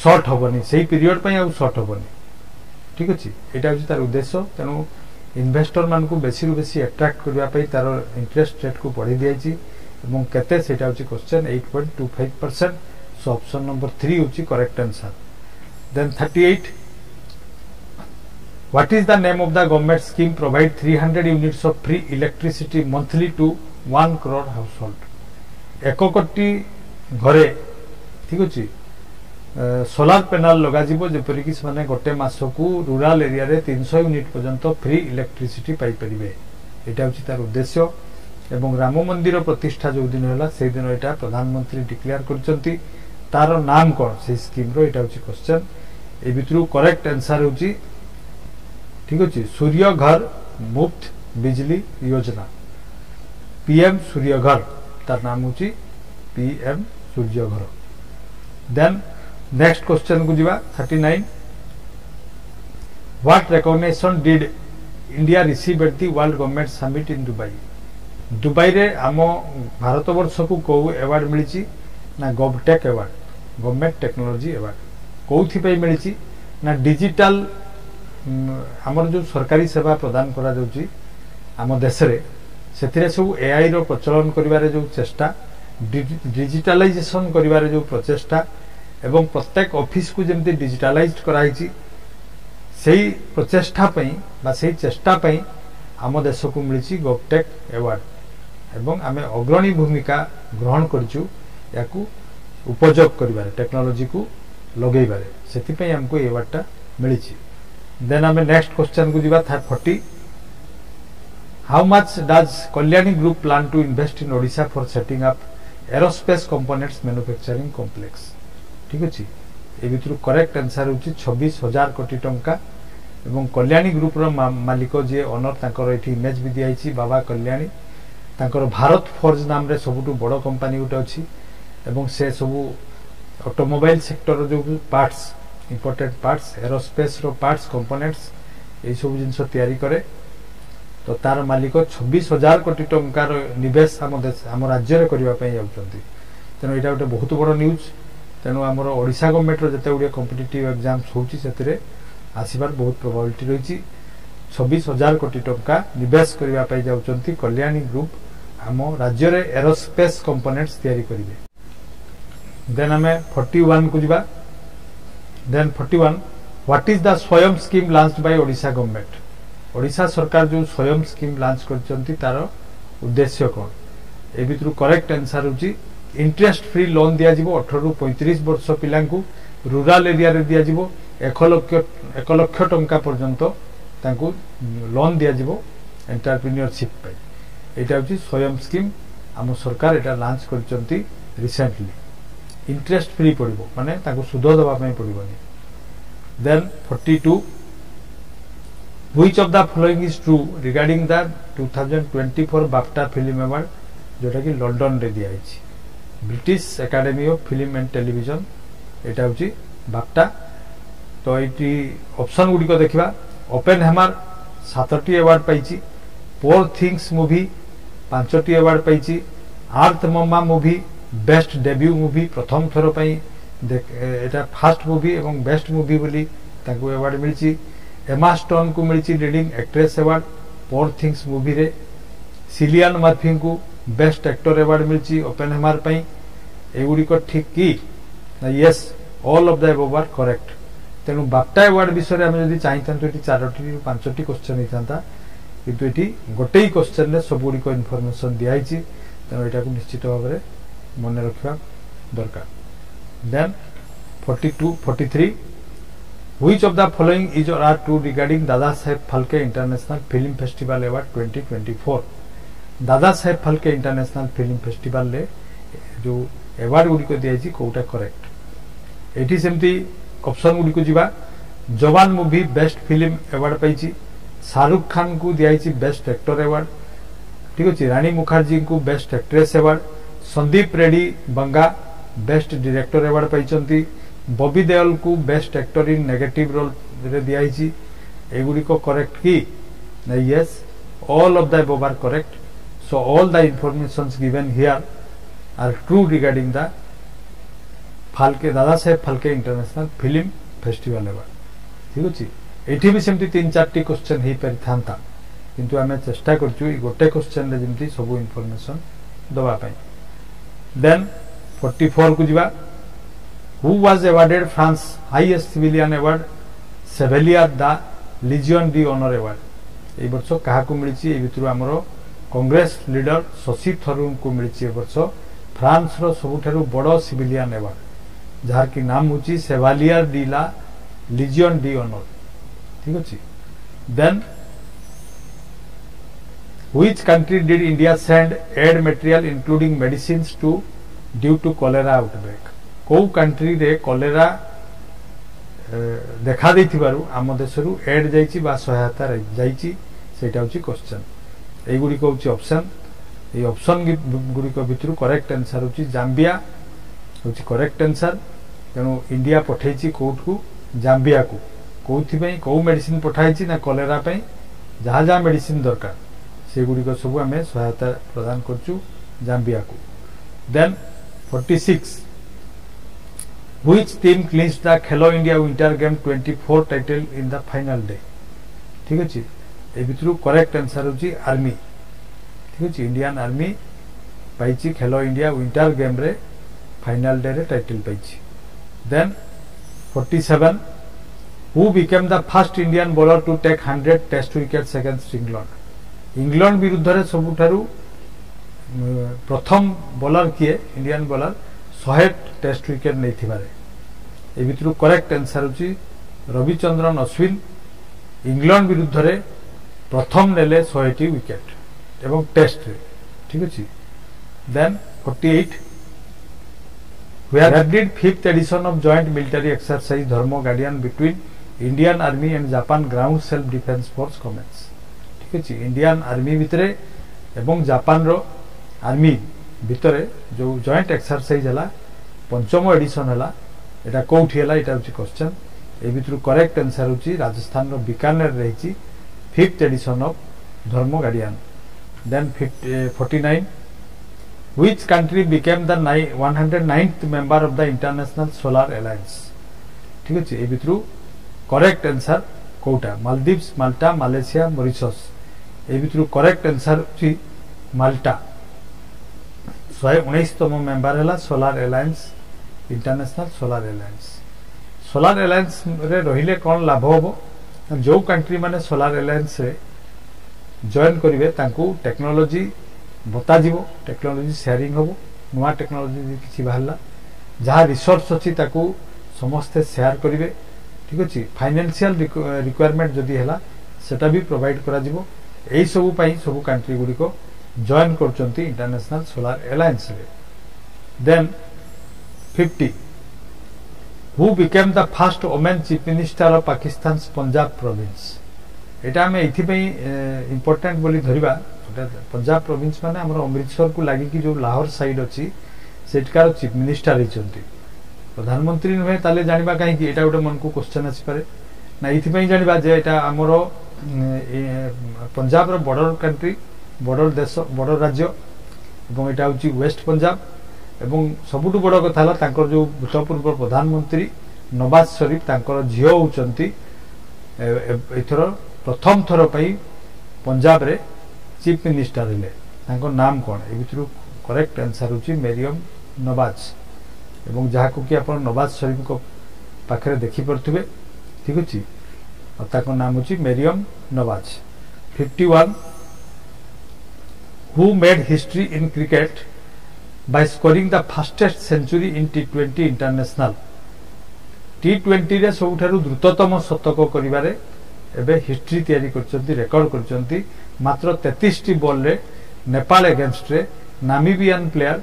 शॉर्ट होबनी, सेही पीरियड पई आउ शॉर्ट होबनी. ठीक अच्छे यहाँ हूँ तार उद्देश्य तेणु इन्वेस्टर मानक बेसी रु बेसी अट्राक्ट करने तार इंटरेस्ट रेट को बढ़ाई दी जाते question eight point two five percent so option number three होची correct answer. Then thirty eight what is the name of the government scheme provide three hundred units of free electricity monthly to one crore household एक कोटी घरे ठीक अच्छे solar panel लगाजिबो जेपरिक से गोटे मसकू rural area रे तीन सौ यूनिट पर्यंत फ्री इलेक्ट्रिसिटी पाई परिबे एटा होची तार उद्देश्य। एवं राम मंदिर प्रतिष्ठा जो दिन हैला से दिन एटा प्रधानमंत्री डिक्लेयर करचंती तार नाम कोन से स्कीम रो एटा होची क्वेश्चन ए भितरु करेक्ट आंसर होची ठीक अछि सूर्य घर मुफ्त बिजली योजना पीएम सूर्य घर तार नाम होची पीएम सूर्य घर। देन नेक्स्ट क्वेश्चन को जीवा thirty nine what recognition did India receive at the world government summit in Dubai Dubai रे आम भारत वर्ष को कौ एवार्ड मिली ना government award government technology award कौथि पई मिली ना डिजिटल आमर जो सरकारी सेवा प्रदान करा जाउची आम देश रे सेथिरे सब एआई रो प्रचलन करिवारे जो चेष्टा डिजिटलाइजेशन करिवारे जो प्रचेष्टा एवं प्रत्येक ऑफिस को जमते डिजिटलाइज्ड कराई सही प्रचेष्टा पई बा सही चेष्टा पई आम देश को मिली गोपटेक एवार्ड एवं आम अग्रणी भूमिका ग्रहण करचु याकू उपयोग करिवारे टेक्नोलोजी को लगेबारे सेति पई हमको एवार्डटा मिली। देन आम नेक्स्ट क्वेश्चन को जीवा था forty how much does Kalyani group plan to invest in Odisha for setting up aerospace components manufacturing complex ठीक अच्छे ये भितर करेक्ट आंसर होची छब्बीस हजार कोटी टंका एवं कल्याणी ग्रुप रो मालिक जे ओनर तांकर एठी इमेज भी दियाइची बाबा कल्याणी तांकर भारत फोर्ज नाम रे सबुटु बड़ो कंपनी उठे अछि एवं से सब ऑटोमोबाइल सेक्टर जो पार्ट्स इंपोर्टेड पार्ट्स एरोस्पेस रो पार्ट्स कंपोनेंट्स ए सब जिंस तयारी करे तो तार मालिक छब्बीस हजार कोटी टंका रो निवेश हम देश हम राज्य रे करबा पई जाउछंती तेनो एटा उठे बहुत बड़ न्यूज़ तेणु आमर ओडिशा गवर्नमेंट जिते गुड़े कम्पिटेटिव एग्जाम होती आसबार बहुत प्रोबेबिलिटी रही छब्बीस हजार कोटी टंका निवेश करने जाती कल्याणी ग्रुप आम राज्य रे एरोस्पेस कंपोनेंट्स तैयारी करेंगे। देन आम फोर्टी वन को जीवा then forty one what is the Swayam scheme launch by Odisha government Odisha सरकार जो स्वयं स्कीम लॉन्च कर तार उद्देश्य कौन ए भितर करेक्ट आंसर होची इंटरेस्ट फ्री लोन दिया दिजाव अठर रु पैंतीस वर्ष पिला रूराल एरिया रे दिया दिजाव एक लक्ष एक लक्ष टंका पर्यंत लोन दिया दिजाव एंटरप्रेन्योरशिप पे एटा होची स्वयं स्कीम आम सरकार एटा लॉन्च करचंती रिसेंटली इंटरेस्ट फ्री पड़ो माने ताकू सुद देवा पई पड़बनी। Then forty two which of the following is true regarding the two thousand twenty four BAFTA film award जोटा कि लंडन रे दिया आइछि British academy of film and television एटा होची बाफ्टा तो ये ऑप्शन गुड़ी को देखा ओपेनहाइमर सातटी अवार्ड पाई पोर थिंग्स मूवी पांचटी अवार्ड पाई आर्थ मम्मा मूवी बेस्ट डेब्यू मूवी प्रथम थर पाई एटा फास्ट मूवी एवं बेस्ट मूवी बोली तांको अवार्ड मिली एमा स्टोन को मिली लीडिंग एक्ट्रेस अवार्ड पोर थिंग्स मूवी रे सिलियन मर्फी को बेस्ट एक्टर अवार्ड मिली ओपेनहाइमर पई एगुड़िक ठीक कि yes all of the above are correct तेणु बाफ्टा अवार्ड विषय आम जब चाहिए चारोटी पांचटी क्वेश्चन होता कितु ये गोटे ही क्वेश्चन में सबुगुड़िक इनफर्मेसन दिखाई तेणु यहाँ को निश्चित भाव में मन रखा दरकार। Then forty two forty three which of the following is और are true regarding Dada Saheb Phalke international film festival award twenty twenty four Dada Saheb Phalke international film festival ले जो अवार्ड गुड़ी को दिया कौटा करेक्ट एटी सेमती ऑप्शन गुड़ी को जीवा Jawan movie best film award पाई शाहरुख खान को दिया बेस्ट एक्टर अवार्ड ठीक अच्छे रानी मुखर्जी को best actress award Sandeep Reddy Vanga best director award पाई बॉबी देओल को best actor in negative role दिखाई एगुड़ी को करेक्ट की yes all of the above are correct so all the informations given here are true regarding the Falke Dada Saheb Falke International Film Festival award ठीक अछि एठी भी सेमती तीन चारटी क्वेश्चन हो पारि था किंतु आम चेष्टा कर गोटे क्वेश्चन जमी सब इनफर्मेसन दवापाई। देन फोर्टी फोर को जीवा who was awarded France highest civilian award सेवेलिया the Legion डी ऑनर एवार्ड ये वर्ष क्या मिली भितर आमर कांग्रेस लीडर शशि थरूर को मिली वर्ष फ्रांस रो सबुठारु बड़ सिविलियन एवार्ड जार की नाम होची सेवालिया डी ला लिजियन डी ऑनर ठीक अछि। Then which country did India send aid material including medicines to due to cholera outbreak को कंट्री रे कॉलेरा देखा देथिबारु आम देशरू एड जाईची बा सहायता रे जाईची सेटा होची क्वेश्चन ए गुडी को होची ऑप्शन ये ऑप्शन गुडी को भितर करेक्ट आंसर होची जाम्बिया होची करेक्ट आंसर तेणु इंडिया पठाई कोर्ट को जाम्बिया को कौपाई कौ मेडिसिन पठाई ना कलेरा पाई जहाँ जहाँ मेडिसिन दरकार से गुडी सब आम सहायता प्रदान करचु जाम्बिया को। Then forty six which team clinch the Khelo India winter game twenty four title in the final day ठीक अछि ए भितर करेक्ट आंसर होची आर्मी ठीक इंडियन आर्मी पाई खेलो इंडिया विंटर गेम रे फाइनल डे रे टाइटल पाई। Then forty seven who became the first Indian bowler to take hundred test wickets against England England विरुद्ध रे सबुठारु प्रथम बॉलर किए Indian bowler hundred test wicket नहीं थिबारे ए भितर करेक्ट आंसर होची रविचंद्रन अश्विन इंग्लैंड विरुद्ध रे प्रथम नेले हंड्रेड विकेट एवं टेस्ट ठीक अच्छी। Then forty eight where did fifth edition of joint military exercise Dharma guardian between Indian army and Japan ground self defence force commence ठीक अच्छी इंडियन आर्मी भितर एवं जापान रो आर्मी भितर जो जॉइंट एक्सरसाइज है पंचम एडिशन है यहाँ कौटी है यहाँ हूँ क्वेश्चन ए भितर करेक्ट आंसर हूँ राजस्थान रो बीकानेर रही fifth edition of Dharma guardian. Then forty-nine which country became the one hundred ninth member of the International Solar Alliance ठीक अछि ए भितरु करेक्ट आंसर कोटा मालदीव्स माल्टा मलेशिया मॉरिशस ए भितरु करेक्ट आंसर छी माल्टा वन हंड्रेड उन्नीस तम मेंबर हला solar alliance international solar alliance solar alliance रे रहिले कोन लाभ होबो जो कंट्री माने सोलर एलायंस रे जॉइन करेंगे टेक्नोलोजी बताजी टेक्नोलोजी शेयरिंग हम नुआ टेक्नोलोजी किसी बाहर जहाँ रिसोर्स अच्छी समस्ते शेयर करेंगे ठीक अच्छे फाइनेंशियल रिक्वायरमेंट जदि है सेटा भी प्रोवाइड कर सब सब कंट्री गुड़िक जॉइन कर international solar alliance. Then fifty who became the first women chief minister of Pakistan Punjab province एटा आम इम्पोर्टेंट बोली धरिबा पंजाब प्रोविंस माने हमर अमृतसर को लागी कि जो लाहौर साइड अच्छी सेठकार चीफ मिनिस्टर रहिसंती प्रधानमंत्री नुहे ताले जानिबा काहे कि एटा गोटे मन को क्वेश्चन आसी पारे ना एथिपई जानिबा जे एटा हमर पंजाब रो बॉर्डर कंट्री बॉर्डर देश बॉर्डर राज्य एवं एटा होची वेस्ट पंजाब एवं सबुटु बड़ कथा हला तांकर जो भूतपूर्व प्रधानमंत्री नवाज शरीफ तांकर झियो होचंती एथरो प्रथम थर पर पंजाब रे चीफ मिनिस्टर हेले नाम कौन ए भितर करेक्ट आंसर होची मेरियम नवाज एवं जहाँ को कि आप नवाज शरीफ को पाखे देखिपे ठीक अच्छे और नाम होची Maryam Nawaz. Fifty one who made history in cricket by scoring the fastest century in T twenty international T twenty रे सबुठारु द्रुततम शतक करिबारे एबे हिस्ट्री तैयारी करचंती रेकॉर्ड करचंती मात्र तैंतीस टी बॉल रे नेपाल अगेंस्ट रे नामीबियन प्लेयर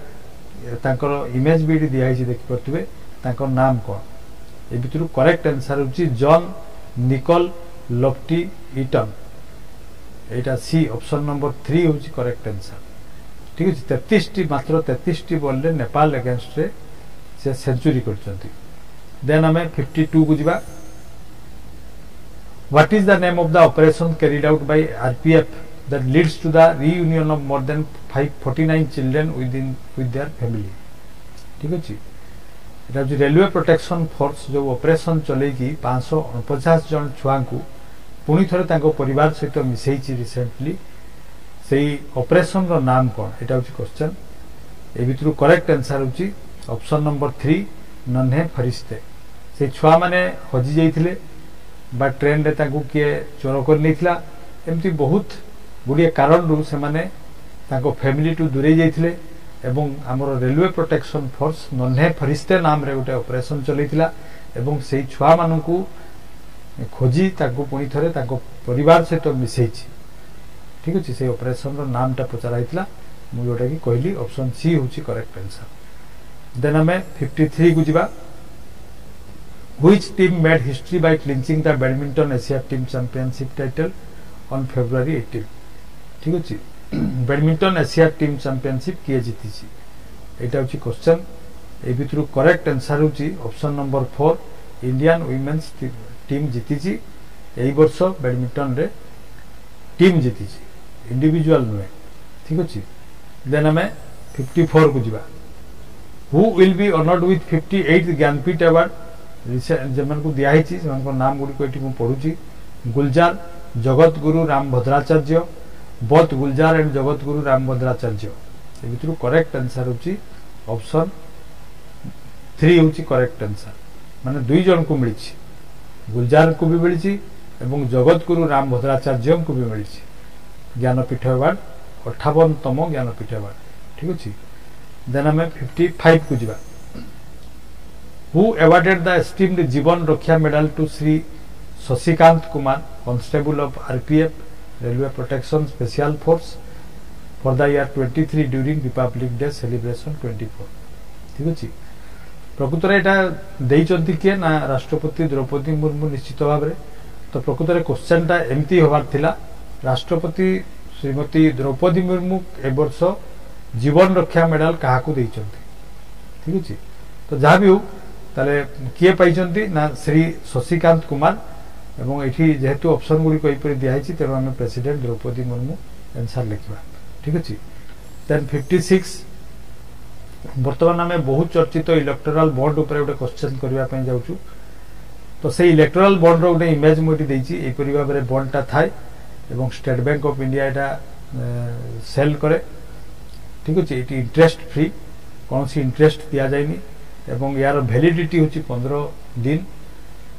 तांकर इमेज भी दिया है देखि परतबे तांकर नाम को ए भितर करेक्ट आंसर होची जॉन निकोल लॉफ्टी ईटन एटा सी ऑप्शन नंबर थ्री होची करेक्ट आंसर ठीक अछि तैंतीस टी मात्र तैंतीस टी बॉल रे नेपाल अगेंस्ट रे से सेंचुरी करचंती। देन हमें फिफ्टी टू को जीवा what is the name of the operation carried out by RPF that leads to the reunion of more than five forty nine children with in with their family ठीक अछि एटा जे railway protection force जो operation चलेगी पाँच सौ उनचास जन छुआ को पुणी थोड़े तांको परिवार सहित मिसेई रिसेंटली से ऑपरेशन रो नाम कौन एटा होची क्वेश्चन ए भितरु करेक्ट आंसर होची option number three Nanhe Farishte से छुआ माने हजी जाइथिले बा ट्रेन रे तांको के चोर कर नैथिला एमती बहुत गुडिया कारण रु से माने तांको फैमिली टू दूरे जाइथिले एवं हमरो रेलवे प्रोटेक्शन फोर्स नन्हे फरिश्ते नाम रे गोटे ऑपरेशन चलैथिला एवं से छुआ माननकू खोजी तांको पुणी थरे तांको परिवार सहित मिसेई ठीक अच्छे से ऑपरेशन रो नामटा पचाराइतला मु जोटा कि कहली ऑप्शन सी होची करेक्ट आंसर। देन हमें तिरेपन को जिबा which team made history by clinching the badminton Asia team championship title on February अठारह ठीक अच्छे बैडमिंटन एशिया टीम चैंपियनशिप किए जीति छी एटा होची क्वेश्चन ए भितरु करेक्ट आंसर होची ऑप्शन नंबर चार इंडियन वुमेन्स टीम जीति छी एई वर्ष बैडमिंटन रे टीम जीति छी इंडिविजुअल नुहे ठीक अच्छे। देन आम चौवन को जीवा who will be honoured with अट्ठावन ज्ञानपीठ अवार्ड जमन को दिया हिची जमन को नाम गुडी को एठी मु पढुची गुलजार जगत गुरु राम भद्राचार्य बोथ गुलजार एंड जगत गुरु राम भद्राचार्य ए भितरु करेक्ट आंसर होची ऑप्शन तीन होची करेक्ट आंसर माने दुई जन को मिलची गुलजार को भी मिलची एवं जगत गुरु राम भद्राचार्य को भी मिलची ज्ञानपीठ अवार्ड अट्ठावन तम ज्ञानपीठ अवार्ड ठीक अच्छे। देन आम फिफ्टी फाइव को जीवा who awarded the esteemed Jeevan Raksha medal to Shri Shashikant Kumar constable of RPF railway protection special force for the year twenty three during republic day celebration twenty four ठीक अच्छे। प्रकृत यहाँ किए ना राष्ट्रपति द्रौपदी मुर्मू निश्चित भाव में तो प्रकृत क्वेश्चन टा एमती हबार राष्ट्रपति श्रीमती द्रौपदी मुर्मू ए वर्ष जीवन रक्षा मेडल क्या ठीक अच्छे तो जहाँ भी हो ताले किए पाई ना श्री शशिकांत कुमार एवं ये जेहेतु ऑप्शन गुड़िक दिखाई तेणु आम प्रेसिडेंट द्रौपदी मुर्मू आंसर लिखा ठीक अच्छे। देन फिफ्टी सिक्स बर्तमान आम बहुत चर्चित इलेक्टोराल बॉन्ड उपर गोटे क्वेश्चन करने जाऊँ तो से इलेक्टोराल बॉन्ड रो गोटे इमेज मुझे यहपरी भाव में बॉन्डटा थाए एवं स्टेट बैंक ऑफ इंडिया यहाँ सेल करे ठीक अच्छे ये इंटरेस्ट फ्री कौन सी इंटरेस्ट दि जाए एवं यार वैलिडिटी हूँ पंद्रह दिन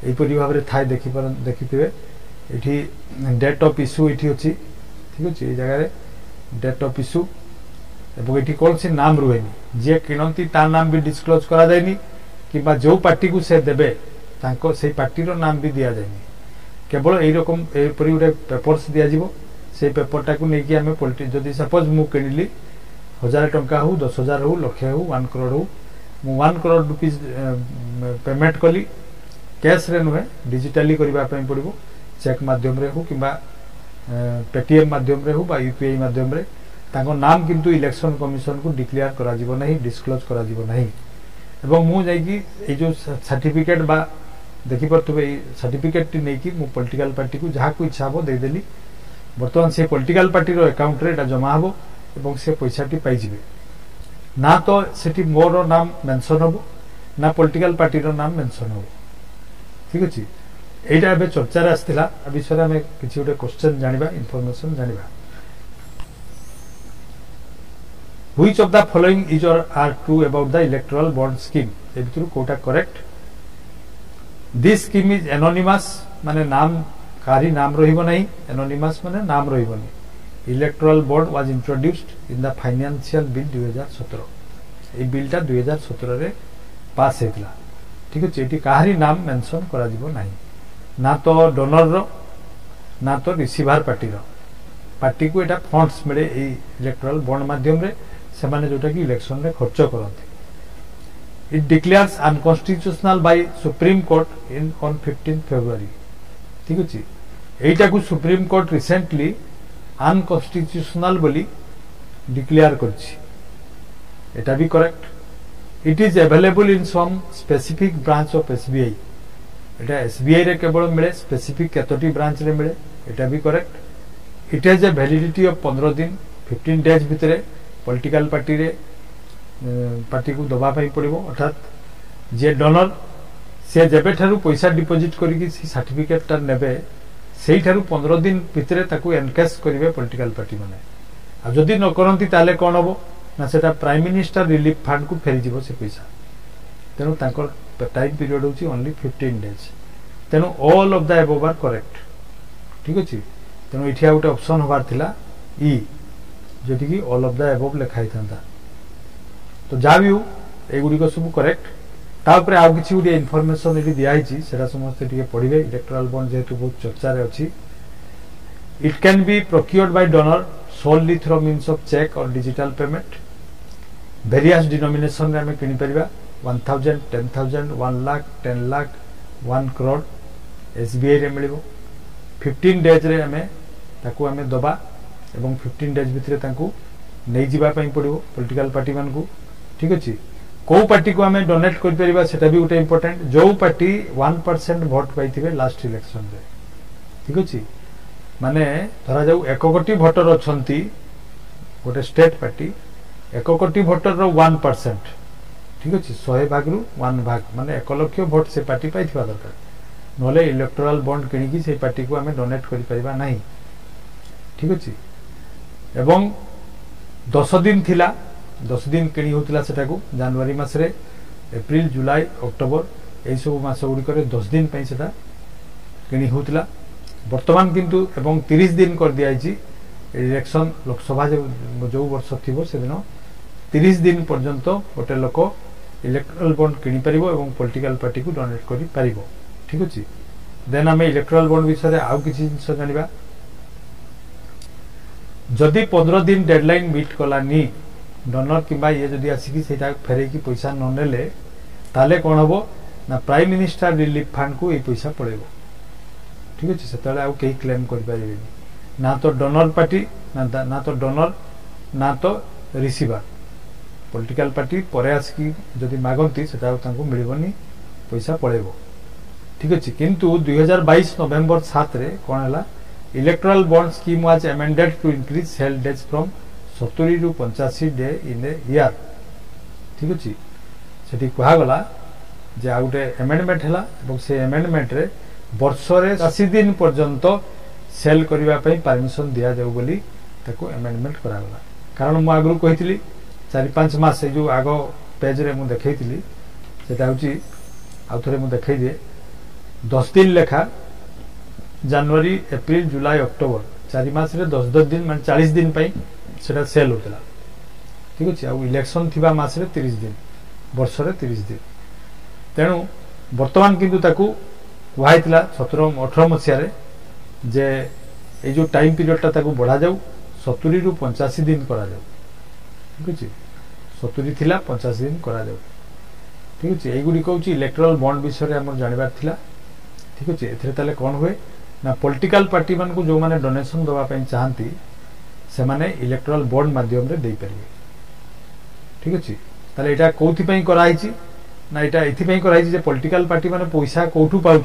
यहपरी भाव में थाए देखि देखिथे ये डेट ऑफ इश्यू ये अच्छी ठीक अच्छे ये जगार डेट ऑफ इश्यू एवं ये कौन सी नाम रुहे जी किणती तार नाम भी डिस्क्लोज कराए कि जो पार्टी को से देवे से पार्टी नाम भी दि जाए केवल यही रकम एपरी गोटे पेपर्स दिज्व से पेपर टाक नहीं पॉलिटी जदि सपोज मु किणिली हजार टंका हो दस हजार हो लक्षे हो वन करोड़ हो मु वन करोड़ रुपीज पेमेंट कली कैश रे नुहे डिजिटाली करने पड़ो चेक मध्यम हो कि पेटीएम मध्यम हो यूपीआई मध्यम नाम किंतु इलेक्शन कमिशन को डिक्लेयर करा डिस्क्लोज करा मुझे जो सर्टिफिकेट बा देखी पारे सर्टिफिकेट टी नहीं कि मु पॉलिटिकल पार्टी को जहाँ को इच्छा हम देदेली बर्तमान से पॉलिटिकल पार्टी रो अकाउंट रे जमा हम और से पैसा टी पाई ना तो सेठी मोर नाम मेंशन हम ना पॉलिटिकल पार्टी रो नाम मेंशन हम ठीक अच्छे। यहाँ एवं चर्चार आसाला विषय में किसी गोटे क्वेश्चन जाना इनफर्मेशन जाना which of the following is और are true about the electoral bond scheme ए भितर कोटा correct this scheme is anonymous माने नाम कारी नाम रहिबो नहीं एनोनिमस माने नाम रहिबो नहीं electoral bond was introduced in the financial bill दो हज़ार सत्रह ए बिलटा दो हज़ार सत्रह रे पास हेतला ठीक अछि एटी कारी नाम मेंशन करा जिवो नाही ना तो डोनर रो ना तो रिसीवर पार्टी रो पार्टी को एटा फंड्स मिले ए इलेक्टोरल बॉन्ड माध्यम रे से माने जोटा कि इलेक्शन रे खर्च करथि It declares unconstitutional by Supreme Court in on fifteenth February. ठीक अच्छे यहीटा को सुप्रीम कोर्ट रिसेंटली अनकन्स्टिट्यूशनल बोली डिक्लेयर करछि एटा भी correct it is available in some specific branch of SBI एटा एसबीआई रे केवल मिले स्पेसिफिक केतोटी ब्रांच रे मिले एटा भी correct it has a validity of पंद्रह दिन फिफ्टीन डेज भितरे पॉलिटिकल पार्टी रे पार्टी को दबाई पड़ो अर्थात जे डोनर से जब पैसा डिपोजिट करके सर्टिफिकेट टा ने से पंद्रह दिन भितर एनकैश करेंगे पॉलिटिकल पार्टी मैंने जदि न करती कौन हम ना से प्राइम मिनिस्टर रिलीफ फंड को फेरीज से पैसा तेणु टाइम पीरियड हूँ ओनली फिफ्टीन डेज तेणु all of the above are correct ठीक अच्छे तेणु ये गोटे ऑप्शन हमारा ई जोटि कि ऑल ऑफ द एबव लिखाई था तो जहाँ भी हूँ एगुड़िक सब करेक्ट तापर आउ किसी गोटे इनफर्मेसन ये दिखाई से समस्ते पढ़े इलेक्टोरल बॉन्ड जेहेतु बहुत चर्चार अच्छी it can be procured by donor solely through means of cheque और डिजिटल पेमेंट भेरियस डिनोमिनेशन में आम कि one thousand ten thousand one lakh ten lakh one crore SBI रे मिल फिफ्टीन डेज रे आम दबा और फिफ्टीन डेज भितर नहीं जावाई पड़ो पॉलिटिकल पार्टी मानू ठीक अच्छे कौ पार्टी को आम डोनेट करा भी गोटे इम्पोर्टाट जो पार्टी वन परसेंट भोट पाई लास्ट इलेक्शन रे ठीक अच्छे माने धरा जाऊ एक कोटी भोटर अच्छा गोटे स्टेट पार्टी एक कोटी भोटर रो वन परसेंट ठीक अच्छे शहे भाग रु वन भाग माने एक लक्ष भोट से पार्टी पाई दरकार नोले इलेक्टोरल बॉन्ड किणी से पार्टी को आम डोनेट करा ना ठीक अच्छे एवं दस दिन थिला दस दिन किणी होता से जनवरी मसरे एप्रिल जुलाई अक्टोबर यही सब मस गुड़िक दस दिन से किणी होता बर्तमान किंतु एवं तीस दिन कर दिखाई इलेक्शन लोकसभा जो वर्ष थी से दिन तीस दिन पर्यंत गोटे लोक इलेक्टोरल बॉन्ड किणी पारिबो एवं पॉलिटिकल पार्टी को डोनेट करि पारिबो ठीक अछि देन आम इलेक्टोरल बॉन्ड विषय आउ किछि जिंस जानिबा जदि पंद्रह दिन डेडलाइन मीट कलानी डोनर किबा ये जदि आसिकी सेटा फेरेकी पैसा न नेले ताले कोन हबो ना प्राइम मिनिस्टर रिलीफ फंड को ए पैसा पळेबो ठीक अच्छे से आउ कहीं क्लेम करें ना तो डोनर पार्टी ना, ना तो डोनर ना तो रिसीवर पॉलिटिकल पार्टी पर आसिकी मागंती से मिलनी पैसा पड़ेब ठीक अच्छे किंतु दुई हजार बैस नवेम्बर सात रे कौन है electoral bond scheme was amended to increase sale days from सत्तरी रु पंचाशी डे इन ए ईयर ठीक अच्छे से कहगला जे आ गए एमेंडमेंट है से एमेंडमेंट रे वर्षरे अस्सी दिन पर्यंत सेल करने परमिशन दि जाऊ बोली एमेंडमेंट करागला कारण मु आगु कही चार पांच मास जो आग पेज रे मुझे देखी से आउ थे मुझे दिए दस दिन लेखा जनवरी एप्रिल जुलाई अक्टोबर चार मास रे दस दस दिन मान चालीस दिन से सेल होता ठीक अच्छे आउ इलेक्शन थी मसरे तीस दिन वर्षरे तीस दिन तेणु बर्तमान किंतु ताकू कहला सतर अठर मसीह जो टाइम पीरियडटा बढ़ा जाऊ सतुरी रु पंचाशी दिन कराऊ ठीक अच्छे सतुरी थी पंचाशी दिन कराऊ ठीक अच्छे यहीगुड़ी हूँ इलेक्टोरल बॉन्ड विषय आम जानवर था ठीक अच्छे एथे कौन हुए ना पॉलिटिकल पार्टी मान को जो मैंने डोनेसन दवापाई चाहती से मैंने इलेक्टोरल बॉन्ड मध्यम दे पारे ठीक अच्छे ताले एटा कोथि कराई ना यहाँ ये कराई पॉलिटिकल पार्टी मैंने पैसा कौटू पाँच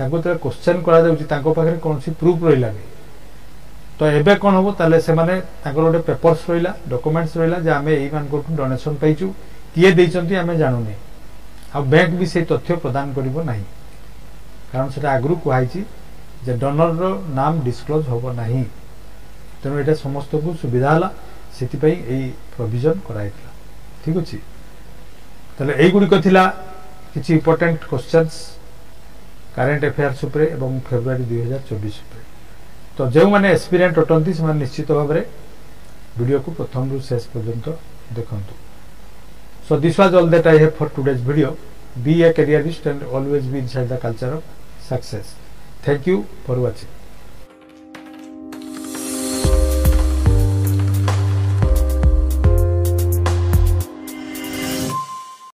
क्वेश्चन कर कौन सी प्रूफ रहा तो एबे कौन हम ताले से माने गोटे पेपर्स रहा डॉक्यूमेंट्स रहा डोनेशन पाइचु किए देइचंती आमे जानुनी आ बैंक भी से तथ्य प्रदान करिबो नाही कारण से आगु कहई जे डोनर रो नाम डिस्क्लोज होबो नाही तेणु एटा समस्त को सुविधा हला सेति पई एई प्रोविजन कराइतला ठीक अछि तले एगुड़िक किसी इम्पोर्टेन्ट क्वेश्चन्स करेन्ट अफेयर्स एवं फेब्रुआरी दुई हजार चौबीस तो जो मैंने एक्सपीरियंट अटंती से निश्चित भाव में वीडियो को प्रथम रु शेष पर्यंत देखंतु so this was all that I have for today's video be a careerist and always be inside the culture of success thank you for watching.